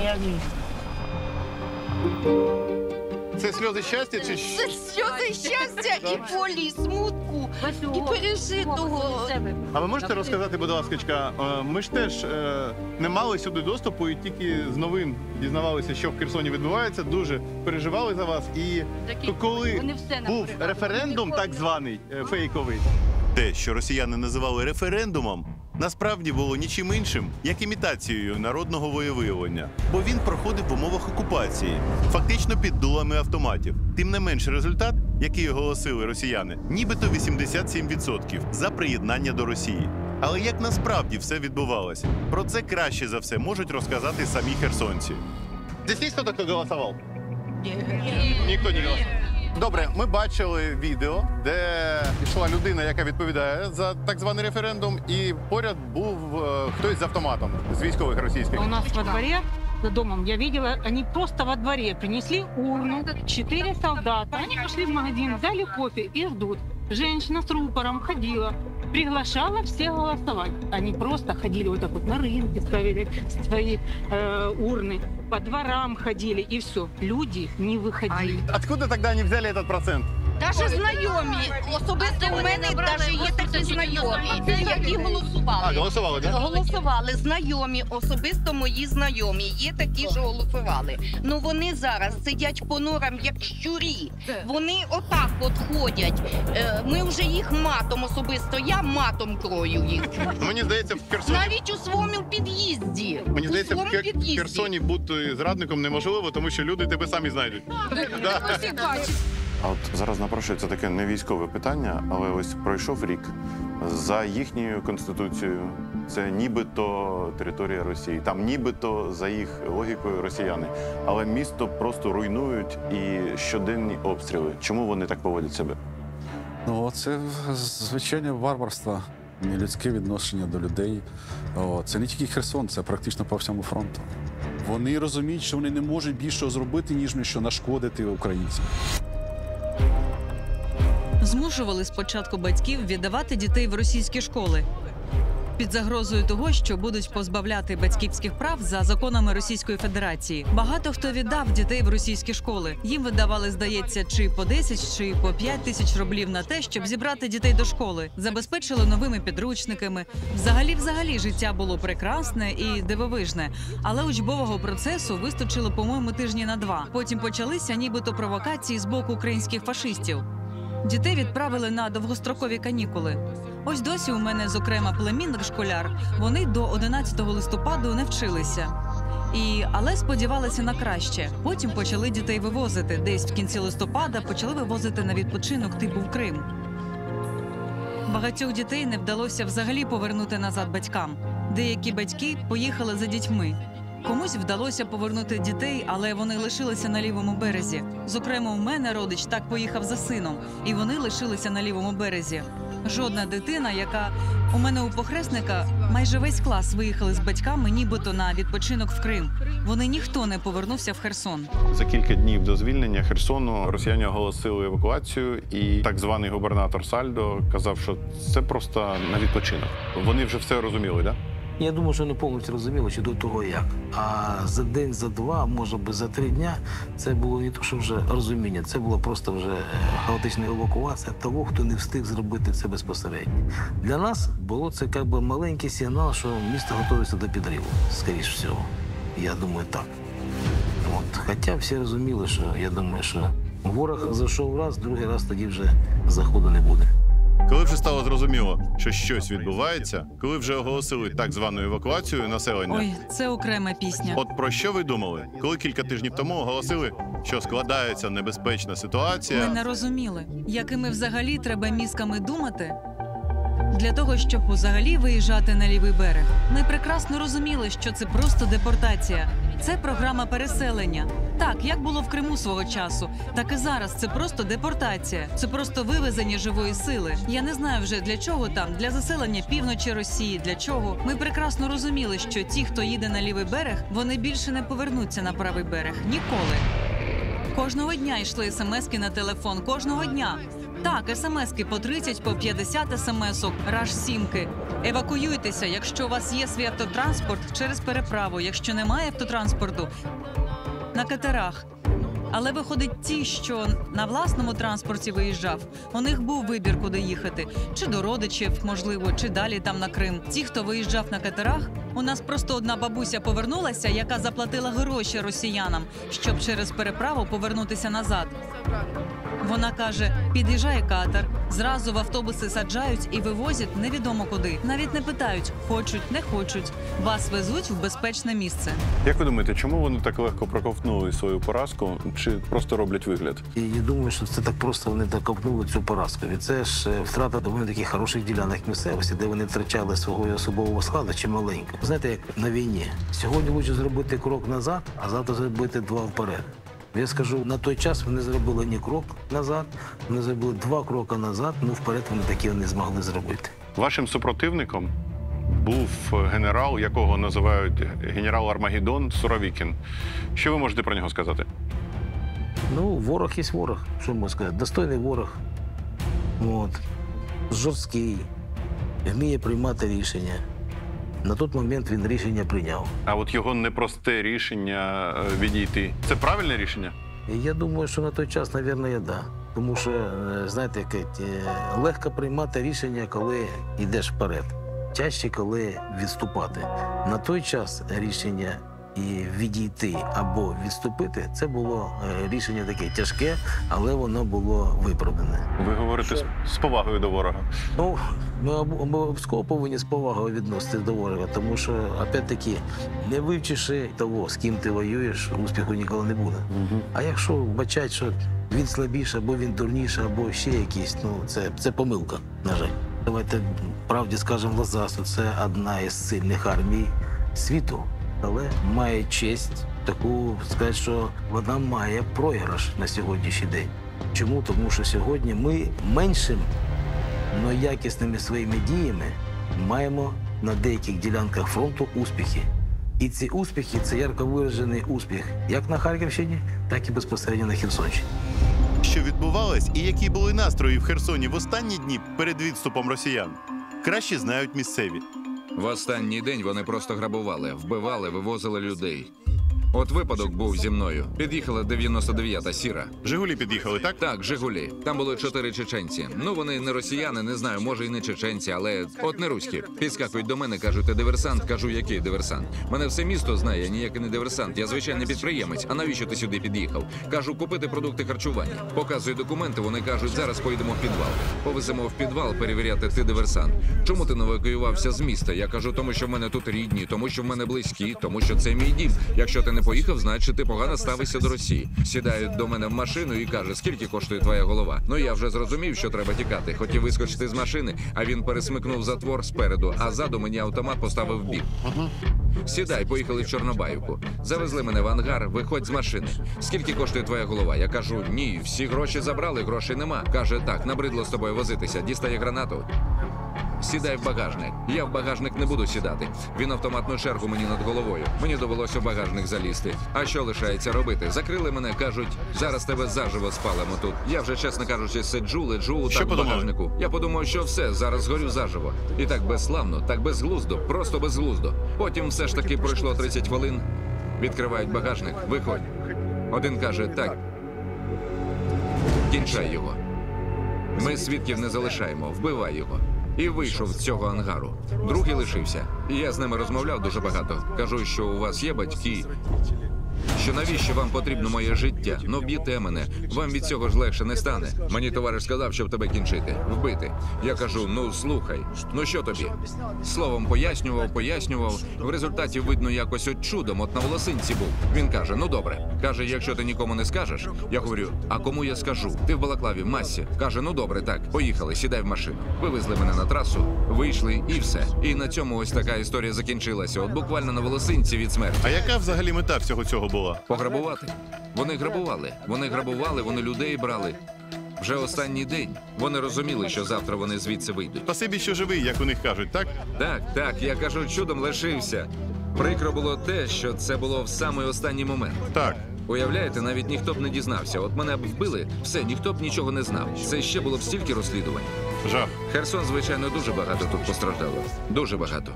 Це сльози щастя чи... Це сльози щастя і болі, і смутку, і пережитого. А ви можете розказати, будь ласка, ми ж теж не мали сюди доступу і тільки з новим дізнавалися, що в Херсоні відбувається, дуже переживали за вас. І коли був референдум, так званий, фейковий, те, що росіяни називали референдумом, насправді було нічим іншим, як імітацією народного волевиявлення. Бо він проходив в умовах окупації, фактично під дулами автоматів. Тим не менш результат, який оголосили росіяни, нібито вісімдесят сім відсотків за приєднання до Росії. Але як насправді все відбувалося? Про це краще за все можуть розказати самі херсонці. Здесь є хто-то, хто голосував? Ніхто не голосував. Добре, ми бачили відео, де йшла людина, яка відповідає за так званий референдум, і поряд був хтось з автоматом, з військових російських. У нас во дворі, за домом, я бачила, вони просто во дворі принесли урну, чотири солдата, вони пішли в магазин, взяли кофе і ждуть. Жінка з рупором ходила, приглашала всіх голосувати. Вони просто ходили вот так вот на ринки, ставили свої э, урни, по дворам ходили, и все. Люди не выходили. Откуда тогда они взяли этот процент? Даже знайомі. Особисто у мене даже є такі знайомі, які голосували. А, голосували, так? Да? Голосували. Знайомі, особисто мої знайомі. Є такі, що голосували. Ну вони зараз сидять по норам, як щурі. Вони отак от ходять. Ми вже їх матом, особисто я матом крою їх. Мені здається, в Херсоні... Навіть у своєму під'їзді. Мені здається, в Херсоні бути зрадником неможливо, тому що люди тебе самі знайдуть. Так, усі бачать. А от зараз напрошується таке невійськове питання, але ось пройшов рік. За їхньою конституцією це нібито територія Росії, там нібито за їх логікою росіяни. Але місто просто руйнують і щоденні обстріли. Чому вони так поводять себе? Ну, це звичайне варварство, нелюдське відношення до людей. О, це не тільки Херсон, це практично по всьому фронту. Вони розуміють, що вони не можуть більше зробити, ніж що нашкодити українцям. Змушували спочатку батьків віддавати дітей в російські школи. під загрозою того, що будуть позбавляти батьківських прав за законами Російської Федерації. Багато хто віддав дітей в російські школи. Їм видавали, здається, чи по десять, чи по п'ять тисяч рублів на те, щоб зібрати дітей до школи. Забезпечили новими підручниками. Взагалі, взагалі, життя було прекрасне і дивовижне. Але учбового процесу вистачило, по-моєму, тижні на два. Потім почалися нібито провокації з боку українських фашистів. Дітей відправили на довгострокові канікули. Ось досі у мене, зокрема, племінник-школяр. Вони до одинадцятого листопаду не вчилися. І... але сподівалися на краще. Потім почали дітей вивозити. Десь в кінці листопада почали вивозити на відпочинок типу в Крим. Багатьох дітей не вдалося взагалі повернути назад батькам. Деякі батьки поїхали за дітьми. Комусь вдалося повернути дітей, але вони лишилися на лівому березі. Зокрема, у мене родич так поїхав за сином, і вони лишилися на лівому березі. Жодна дитина, яка... У мене у похресника майже весь клас виїхали з батьками нібито на відпочинок в Крим. Вони ніхто не повернувся в Херсон. За кілька днів до звільнення Херсону росіяни оголосили евакуацію, і так званий губернатор Сальдо казав, що це просто на відпочинок. Вони вже все розуміли, так? Да? Я думаю, що не повністю розуміли, що до того як. А за день, за два, може би за три дня, це було не то, що вже розуміння, це була просто вже хаотична евакуація того, хто не встиг зробити це безпосередньо. Для нас було це якби маленький сигнал, що місто готується до підриву, скоріш всього. Я думаю, так. От. Хоча всі розуміли, що, я думаю, що ворог зайшов раз, другий раз тоді вже заходу не буде. Коли вже стало зрозуміло, що щось відбувається, коли вже оголосили так звану евакуацію населення... Ой, це окрема пісня. От про що ви думали, коли кілька тижнів тому оголосили, що складається небезпечна ситуація? Ми не розуміли, якими взагалі треба мізками думати, для того, щоб взагалі виїжджати на лівий берег. Ми прекрасно розуміли, що це просто депортація. Це програма переселення. Так, як було в Криму свого часу, так і зараз. Це просто депортація. Це просто вивезення живої сили. Я не знаю вже, для чого там, для заселення півночі Росії, для чого. Ми прекрасно розуміли, що ті, хто їде на лівий берег, вони більше не повернуться на правий берег. Ніколи. Кожного дня йшли смски на телефон. Кожного дня. Так, смски по тридцять, по п'ятдесят смсок, раж сімки. Евакуюйтеся, якщо у вас є свій автотранспорт, через переправу, якщо немає автотранспорту, на катерах. Але виходить ті, що на власному транспорті виїжджав, у них був вибір, куди їхати. Чи до родичів, можливо, чи далі там на Крим. Ті, хто виїжджав на катерах, у нас просто одна бабуся повернулася, яка заплатила гроші росіянам, щоб через переправу повернутися назад. Вона каже, під'їжджає катер, зразу в автобуси саджають і вивозять невідомо куди. Навіть не питають, хочуть, не хочуть. Вас везуть в безпечне місце. Як ви думаєте, чому вони так легко проковтнули свою поразку, чи просто роблять вигляд? І я думаю, що це так просто вони доковтнули цю поразку. І це ж втрата доволі таких хороших ділянок місцевості, де вони втрачали свого особового складу чималенько. Знаєте, як на війні. Сьогодні лучше зробити крок назад, а завтра зробити два вперед. Я скажу, на той час вони зробили не крок назад, вони зробили два кроки назад, ну вперед вони такі не змогли зробити. Вашим супротивником був генерал, якого називають генерал Армагеддон Суровікін. Що ви можете про нього сказати? Ну, ворог є ворог, що можна сказати. Достойний ворог, от, жорсткий, вміє приймати рішення. На той момент він рішення прийняв. А от його непросте рішення відійти – це правильне рішення? Я думаю, що на той час, мабуть, да. Тому що, знаєте, легко приймати рішення, коли йдеш вперед. Чаще, коли відступати. На той час рішення і відійти або відступити – це було рішення таке тяжке, але воно було виправдане. Ви говорите що? з повагою до ворога. Ну, ми обов'язково повинні з повагою відноситися до ворога, тому що, опять-таки, не вивчивши того, з ким ти воюєш, успіху ніколи не буде. Угу. А якщо бачать, що він слабіший, або він дурніший, або ще якийсь, ну, це, це помилка, на жаль. Давайте, правді скажемо, Лазасу – це одна із сильних армій світу. Але має честь таку, сказати, що вона має програш на сьогоднішній день. Чому? Тому що сьогодні ми меншими, але якісними своїми діями маємо на деяких ділянках фронту успіхи. І ці успіхи – це ярко виражений успіх як на Харківщині, так і безпосередньо на Херсонщині. Що відбувалось і які були настрої в Херсоні в останні дні перед відступом росіян, краще знають місцеві. В останній день вони просто грабували, вбивали, вивозили людей. От випадок був зі мною. Під'їхала дев'яносто дев'ята сіра. Жигулі під'їхали, так? Так, Жигулі. Там були чотири чеченці. Ну, вони не росіяни, не знаю, може і не чеченці, але от не руські. Підскакують до мене, кажуть, ти диверсант? Кажу, який диверсант? Мене все місто знає, ніякий не диверсант. Я звичайний підприємець. А навіщо ти сюди під'їхав? Кажу, купити продукти харчування. Показую документи, вони кажуть, зараз поїдемо в підвал. Повеземо в підвал перевіряти, ти диверсант. Чому ти не евакуювався з міста? Я кажу, тому що в мене тут рідні, тому що в мене близькі, тому що це мій дім. Якщо ти не поїхав, значить ти погано ставишся до Росії. Сідають до мене в машину і каже, скільки коштує твоя голова? Ну я вже зрозумів, що треба тікати. Хотів вискочити з машини, а він пересмикнув затвор спереду, а ззаду мені автомат поставив в бік. Сідай, поїхали в Чорнобаївку. Завезли мене в ангар, виходь з машини. Скільки коштує твоя голова? Я кажу, ні, всі гроші забрали, грошей нема. Каже, так, набридло з тобою возитися, дістає гранату. Сідай в багажник. Я в багажник не буду сідати. Він автоматну шергу мені над головою. Мені довелося в багажник залізти. А що лишається робити? Закрили мене, кажуть, зараз тебе заживо спалимо тут. Я вже, чесно кажучи, сиджу, лежу у так в багажнику. Я подумав, що все, зараз згорю заживо. І так безславно, так безглуздо, просто безглуздо. Потім все ж таки пройшло тридцять хвилин. Відкривають багажник, виходь. Один каже, так, кінчай його. Ми свідків не залишаємо, вбивай його. І вийшов з цього ангару. Другий лишився. І я з ними розмовляв дуже багато. Кажу, що у вас є батьки, що навіщо вам потрібно моє життя? Ну б'єте мене, вам від цього ж легше не стане. Мені товариш сказав, щоб тебе кінчити, вбити. Я кажу, ну слухай, ну що тобі? Словом пояснював, пояснював. В результаті видно якось от чудом, от на волосинці був. Він каже, ну добре. Каже, якщо ти нікому не скажеш, я говорю, а кому я скажу? Ти в балаклаві, в масці. Каже, ну добре, так, поїхали, сідай в машину. Вивезли мене на трасу, вийшли і все. І на цьому ось така історія закінчилася, от буквально на волосинці від смерті. А яка взагалі мета всього цього була? Пограбувати. Вони грабували. Вони грабували, вони людей брали. Вже останній день. Вони розуміли, що завтра вони звідси вийдуть. Спасибі, що живий, як у них кажуть, так? Так, так, я кажу, чудом лишився. Прикро було те, що це було в самий останній момент. Так. Уявляєте, навіть ніхто б не дізнався. От мене б вбили, все, ніхто б нічого не знав. Це ще було б стільки розслідувань. Жах. Херсон, звичайно, дуже багато тут постраждало. Дуже багато.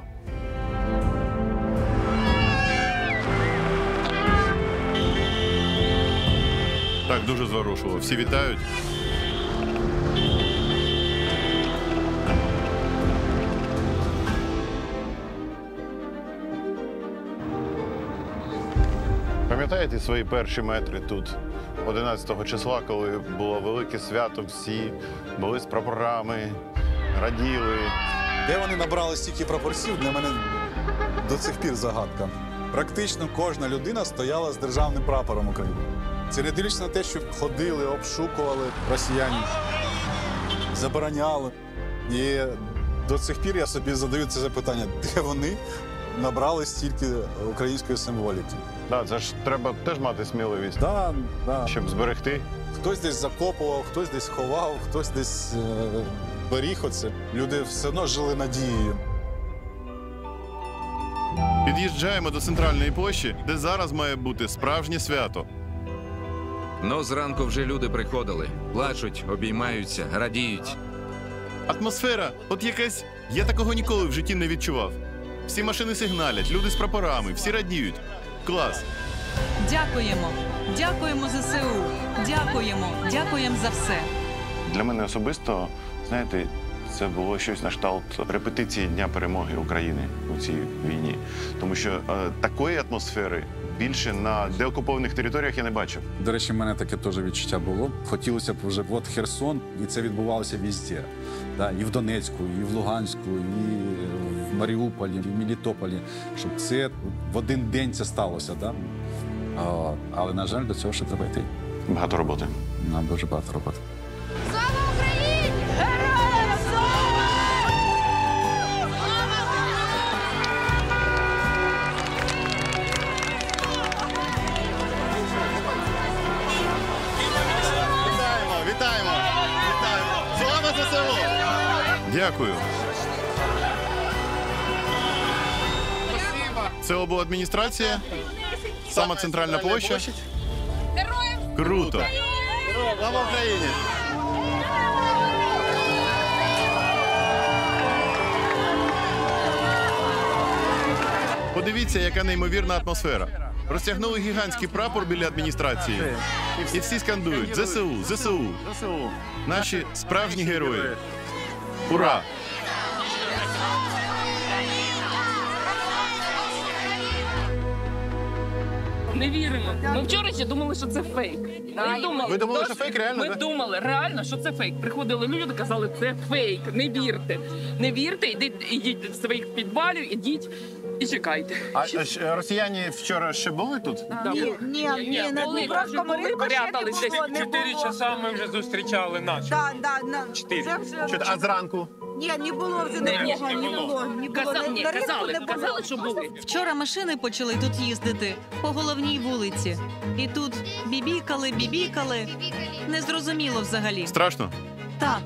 Так, дуже зворушило. Всі вітають. Пам'ятаєте свої перші метри тут? одинадцятого числа, коли було велике свято, всі були з прапорами, раділи. Де вони набрали стільки прапорців, для мене до цих пір загадка. Практично кожна людина стояла з державним прапором України. Це не дивлячись на те, що ходили, обшукували росіян, забороняли. І до цих пір я собі задаю це запитання, де вони набрали стільки української символіки. Так, це ж треба теж мати сміливість, да, да. Щоб зберегти. Хтось десь закопував, хтось десь ховав, хтось десь е беріг оце. Люди все одно жили надією. Під'їжджаємо до центральної площі, де зараз має бути справжнє свято. Ну, зранку вже люди приходили, плачуть, обіймаються, радіють. Атмосфера, от якась, я такого ніколи в житті не відчував. Всі машини сигналять, люди з прапорами, всі радіють. Клас. Дякуємо. Дякуємо ЗСУ. Дякуємо. Дякуємо за все. Для мене особисто, знаєте, це було щось на кшталт репетиції Дня перемоги України у цій війні. Тому що е, такої атмосфери більше на деокупованих територіях я не бачив. До речі, в мене таке теж відчуття було. Хотілося б вже, от Херсон, і це відбувалося везде. Да, і в Донецьку, і в Луганську, і в Маріуполі, і в Мелітополі. Щоб це в один день це сталося. Да? А, але, на жаль, до цього ще треба йти. Багато роботи. Нам дуже багато роботи. Слава Україні! Героям слава! Дякую. Це обладміністрація, сама центральна площа. Круто. Слава Україні! Подивіться, яка неймовірна атмосфера. Розтягнули гігантський прапор біля адміністрації. І всі скандують «ЗСУ! ЗСУ!» Наші справжні герої. Ура! Не віримо. Ми вчора ще думали, що це фейк. Ми думали. Ви думали, що фейк реально? Ми думали реально, що це фейк. Приходили люди, казали, це фейк, не вірте. Не вірте, йдіть до своїх підвалів, ідіть і чекайте. А росіяни вчора ще були тут? Ні, ні, ні. Ми прятались десь. Чотири часа ми вже зустрічали наших. Так, так. Чотири. А зранку? Ні, не було вже нікого, не було. Ні, казали, що були. Вчора машини почали тут їздити, по головній вулиці. І тут бібікали, бібікали. Незрозуміло взагалі. Страшно? Так.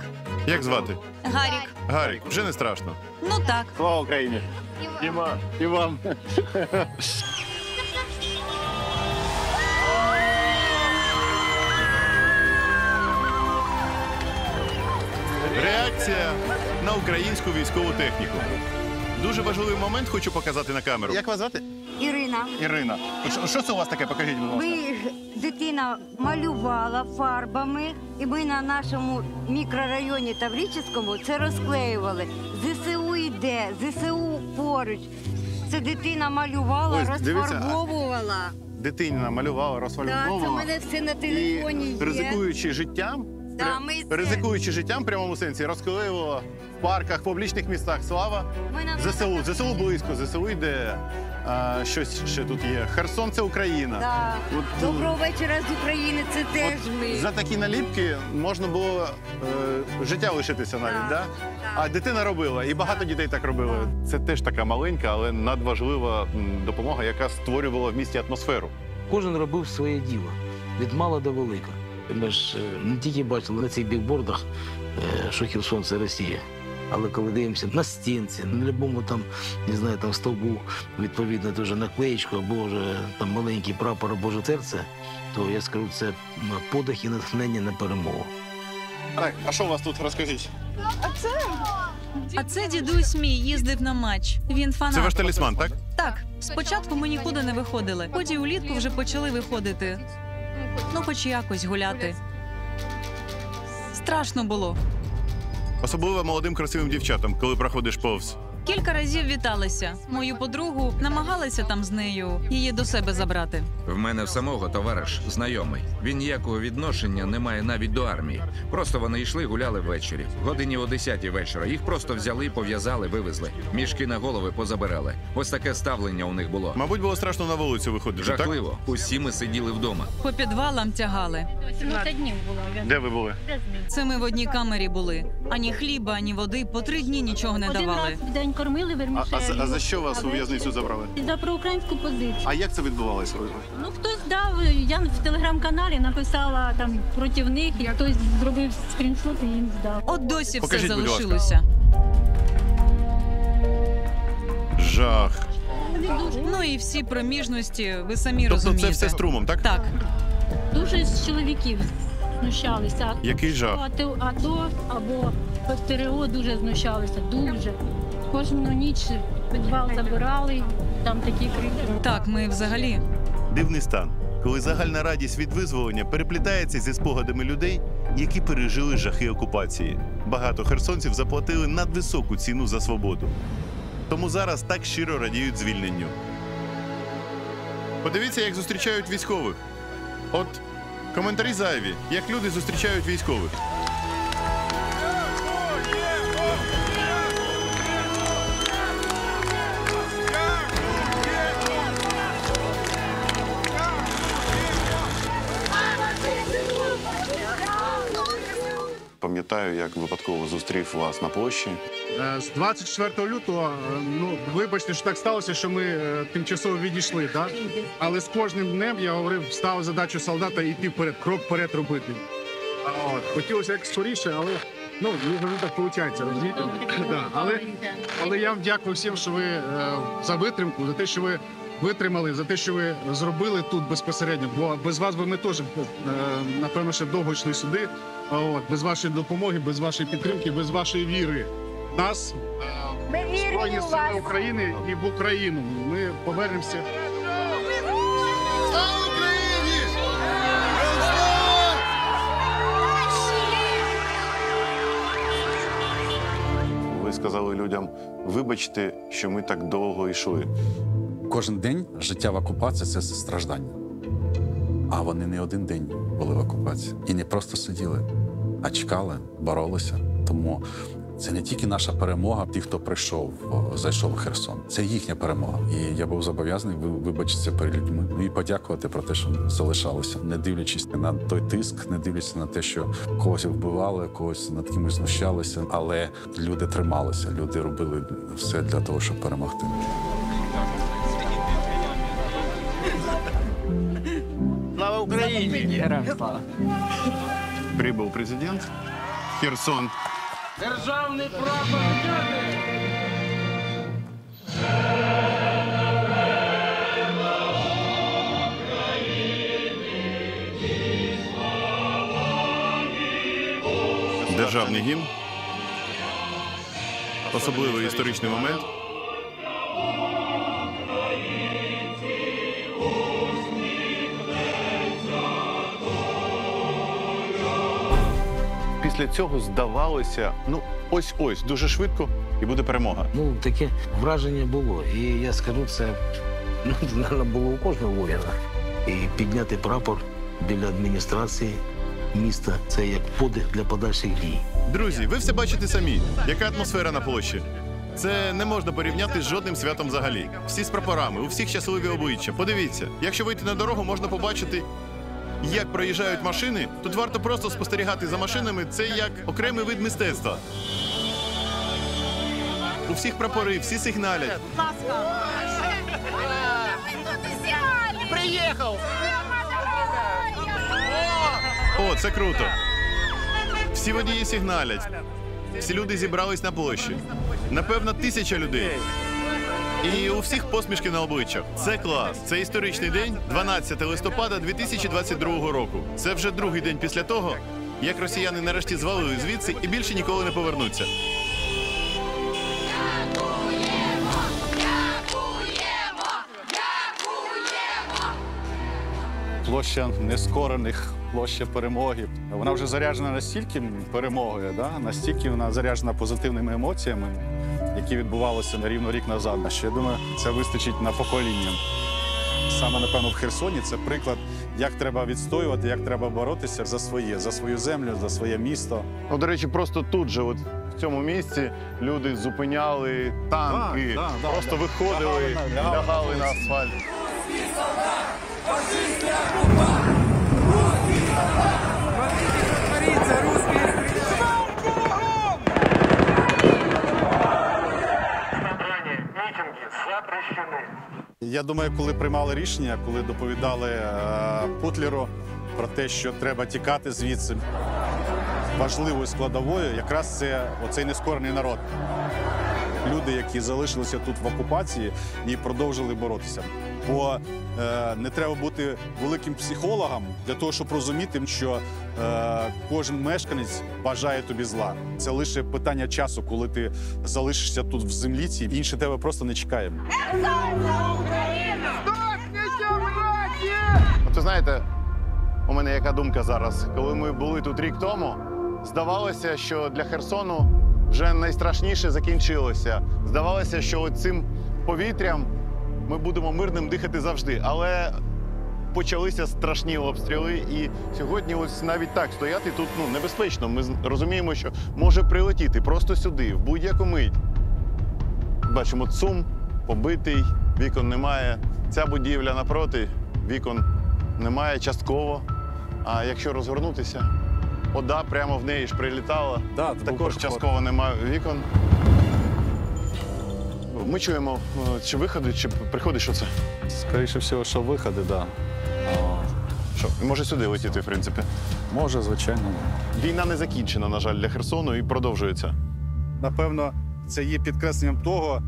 Як звати? Гарік. Гарік, вже не страшно. Ну так. Слава Україні! Діма, і вам. Реакція на українську військову техніку. Дуже важливий момент хочу показати на камеру. Як вас звати? Ірина. Ірина. Що це у вас таке? Покажіть, будь ласка. Ми, дитина малювала фарбами, і ми на нашому мікрорайоні Таврічівському це розклеювали. ЗСУ йде, ЗСУ поруч. Це дитина малювала, розфарбовувала. Дитина малювала, розфарбовувала. Так, це в мене все на телефоні є. Ризикуючи життям. Ризикуючи життям, в прямому сенсі, розклеювала в парках, в публічних містах. Слава ЗСУ. ЗСУ близько, ЗСУ йде. Щось ще тут є. Херсон – це Україна. Доброго вечора з України, це теж ми. За такі наліпки можна було життя лишитися навіть. А дитина робила, і багато дітей так робили. Це теж така маленька, але надважлива допомога, яка створювала в місті атмосферу. Кожен робив своє діло, від мала до велика. Ми ж не тільки бачили на цих бікбордах, що Херсон – це Росія, але коли дивимося на стінці, на будь-якому там, не знаю, там стовбу, відповідно, теж наклеєчку, або вже там маленький прапор, або ж терце, то я скажу, це подих і натхнення на перемогу. Так, а що у вас тут? Розкажіть. А це? А це дідусь мій їздив на матч. Він фанат. Це ваш талісман, так? Так. Спочатку ми нікуди не виходили, потім улітку вже почали виходити. Ну, хоч якось гуляти. Страшно було. Особливо молодим красивим дівчатам, коли проходиш повз. Кілька разів віталися. Мою подругу намагалися там з нею її до себе забрати. В мене в самого товариш знайомий. Він ніякого відношення не має навіть до армії. Просто вони йшли, гуляли ввечері. Годині о десятій вечора. Їх просто взяли, пов'язали, вивезли. Мішки на голови позабирали. Ось таке ставлення у них було. Мабуть, було страшно на вулицю виходити, так? Жахливо. Усі ми сиділи вдома. По підвалам тягали. Де ви були? Це ми в одній камері були. Ані хліба, ані води. По три дні нічого не давали. Кормили вермішелі. А за що вас у в'язницю забрали? За проукраїнську позицію. А як це відбувалося? Ну, хтось дав, я в телеграм-каналі написала там проти них, і хтось зробив скріншот і їм здав. От досі все залишилося. Жах. Ну і всі проміжності, ви самі розумієте. Тобто це все струмом, так? Так. Дуже з чоловіків знущалися. Який жах? АТО або СТРО дуже знущалися, дуже. Кожну ніч підвал забирали, там такі крики. Так, ми взагалі. Дивний стан, коли загальна радість від визволення переплітається зі спогадами людей, які пережили жахи окупації. Багато херсонців заплатили надвисоку ціну за свободу. Тому зараз так щиро радіють звільненню. Подивіться, як зустрічають військових. От коментарі зайві, як люди зустрічають військових. Пам'ятаю, як випадково зустрів вас на площі. З двадцять четвертого лютого, ну, вибачте, що так сталося, що ми тимчасово відійшли, так? Але з кожним днем, я говорив, став задачу солдата йти вперед, крок вперед робити. Хотілося як скоріше, але, ну, не так виходить, розумієте? Але я вам дякую всім, що ви за витримку, за те, що ви витримали, за те, що ви зробили тут безпосередньо, бо без вас би ми теж, напевно, ще довго йшли сюди, без вашої допомоги, без вашої підтримки, без вашої віри. Нас Ми віримо в вас. Сили України і в Україну. Ми повернемося. Слава Україні! Ви сказали людям, вибачте, що ми так довго йшли. Кожен день життя в окупації – це страждання. А вони не один день були в окупації. І не просто сиділи, а чекали, боролися. Тому це не тільки наша перемога, ті, хто прийшов, зайшов у Херсон. Це їхня перемога. І я був зобов'язаний вибачитися перед людьми. Ну і подякувати про те, що залишалося, не дивлячись на той тиск, не дивлячись на те, що когось вбивали, когось над кимось знущалися. Але люди трималися, люди робили все для того, щоб перемогти. Слава Україні! Героям слава! Прибув президент. Херсон. Державний прапор взяти! Державний гімн. Особливий історичний момент. Після цього здавалося, ну, ось-ось, дуже швидко, і буде перемога. Ну, таке враження було. І я скажу, це, ну, наверное, було у кожного воїна. І підняти прапор біля адміністрації міста – це як подих для подальших дій. Друзі, ви все бачите самі, яка атмосфера на площі. Це не можна порівняти з жодним святом взагалі. Всі з прапорами, у всіх щасливі обличчя. Подивіться, якщо вийти на дорогу, можна побачити, як проїжджають машини, тут варто просто спостерігати за машинами. Це як окремий вид мистецтва. У всіх прапори, всі сигналять. Приїхав! О, це круто! Всі водії сигналять. Всі люди зібрались на площі. Напевно, тисяча людей. І у всіх посмішки на обличчях. Це клас. Це історичний день, дванадцяте листопада дві тисячі двадцять другого року. Це вже другий день після того, як росіяни нарешті звалили звідси і більше ніколи не повернуться. Дякуємо! Дякуємо! Дякуємо! Площа нескорених, площа перемоги. Вона вже заряджена настільки перемогою, да? Настільки вона заряджена позитивними емоціями, які відбувалися на рівно рік назад. А що, я думаю, це вистачить на покоління. Саме, напевно, в Херсоні це приклад, як треба відстоювати, як треба боротися за своє, за свою землю, за своє місто. Ну, до речі, просто тут же, от в цьому місці, люди зупиняли танки, да, да, просто да, виходили, да, лягали, лягали на асфальт. Я думаю, коли приймали рішення, коли доповідали е, Путлеру про те, що треба тікати звідси, важливою складовою якраз це оцей нескорений народ. Люди, які залишилися тут в окупації і продовжили боротися. Бо е, не треба бути великим психологом для того, щоб розуміти, що е, кожен мешканець бажає тобі зла. Це лише питання часу, коли ти залишишся тут в землі цій, інші тебе просто не чекає. От ви знаєте, у мене яка думка зараз. Коли ми були тут рік тому, здавалося, що для Херсону вже найстрашніше закінчилося. Здавалося, що цим повітрям ми будемо мирним дихати завжди. Але почалися страшні обстріли, і сьогодні ось навіть так стояти тут, ну, небезпечно. Ми розуміємо, що може прилетіти просто сюди, в будь-яку мить. Бачимо, ЦУМ побитий, вікон немає. Ця будівля напроти, вікон немає частково. А якщо розгорнутися, ОДА прямо в неї ж прилітала. Да, також частково немає вікон. Ми чуємо, чи виходи, чи приходи, що це? Скоріше всього, що виходи, да. Що, може сюди летіти, в принципі? Може, звичайно. Війна не закінчена, на жаль, для Херсону і продовжується. Напевно, це є підкресленням того,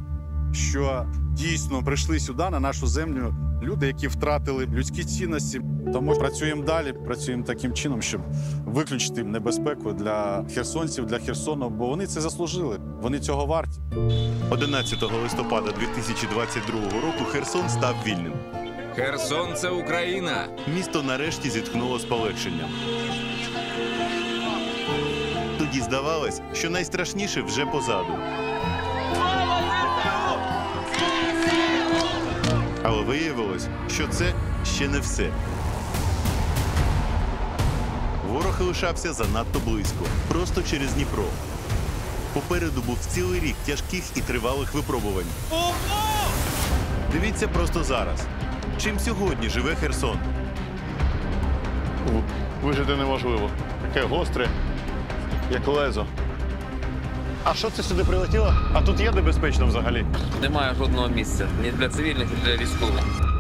що дійсно прийшли сюди, на нашу землю, люди, які втратили людські цінності. Тому працюємо далі, працюємо таким чином, щоб виключити небезпеку для херсонців, для Херсону, бо вони це заслужили, вони цього варті. одинадцятого листопада дві тисячі двадцять другого року Херсон став вільним. Херсон – це Україна! Місто нарешті зітхнуло з полегшенням. Тоді здавалось, що найстрашніше вже позаду. Але виявилось, що це ще не все. Ворог лишався занадто близько, просто через Дніпро. Попереду був цілий рік тяжких і тривалих випробувань. Дивіться просто зараз. Чим сьогодні живе Херсон? Вижити неможливо. Таке гостре, як лезо. А що це сюди прилетіло? А тут є небезпечно взагалі? Немає жодного місця. Ні для цивільних, ні для військових.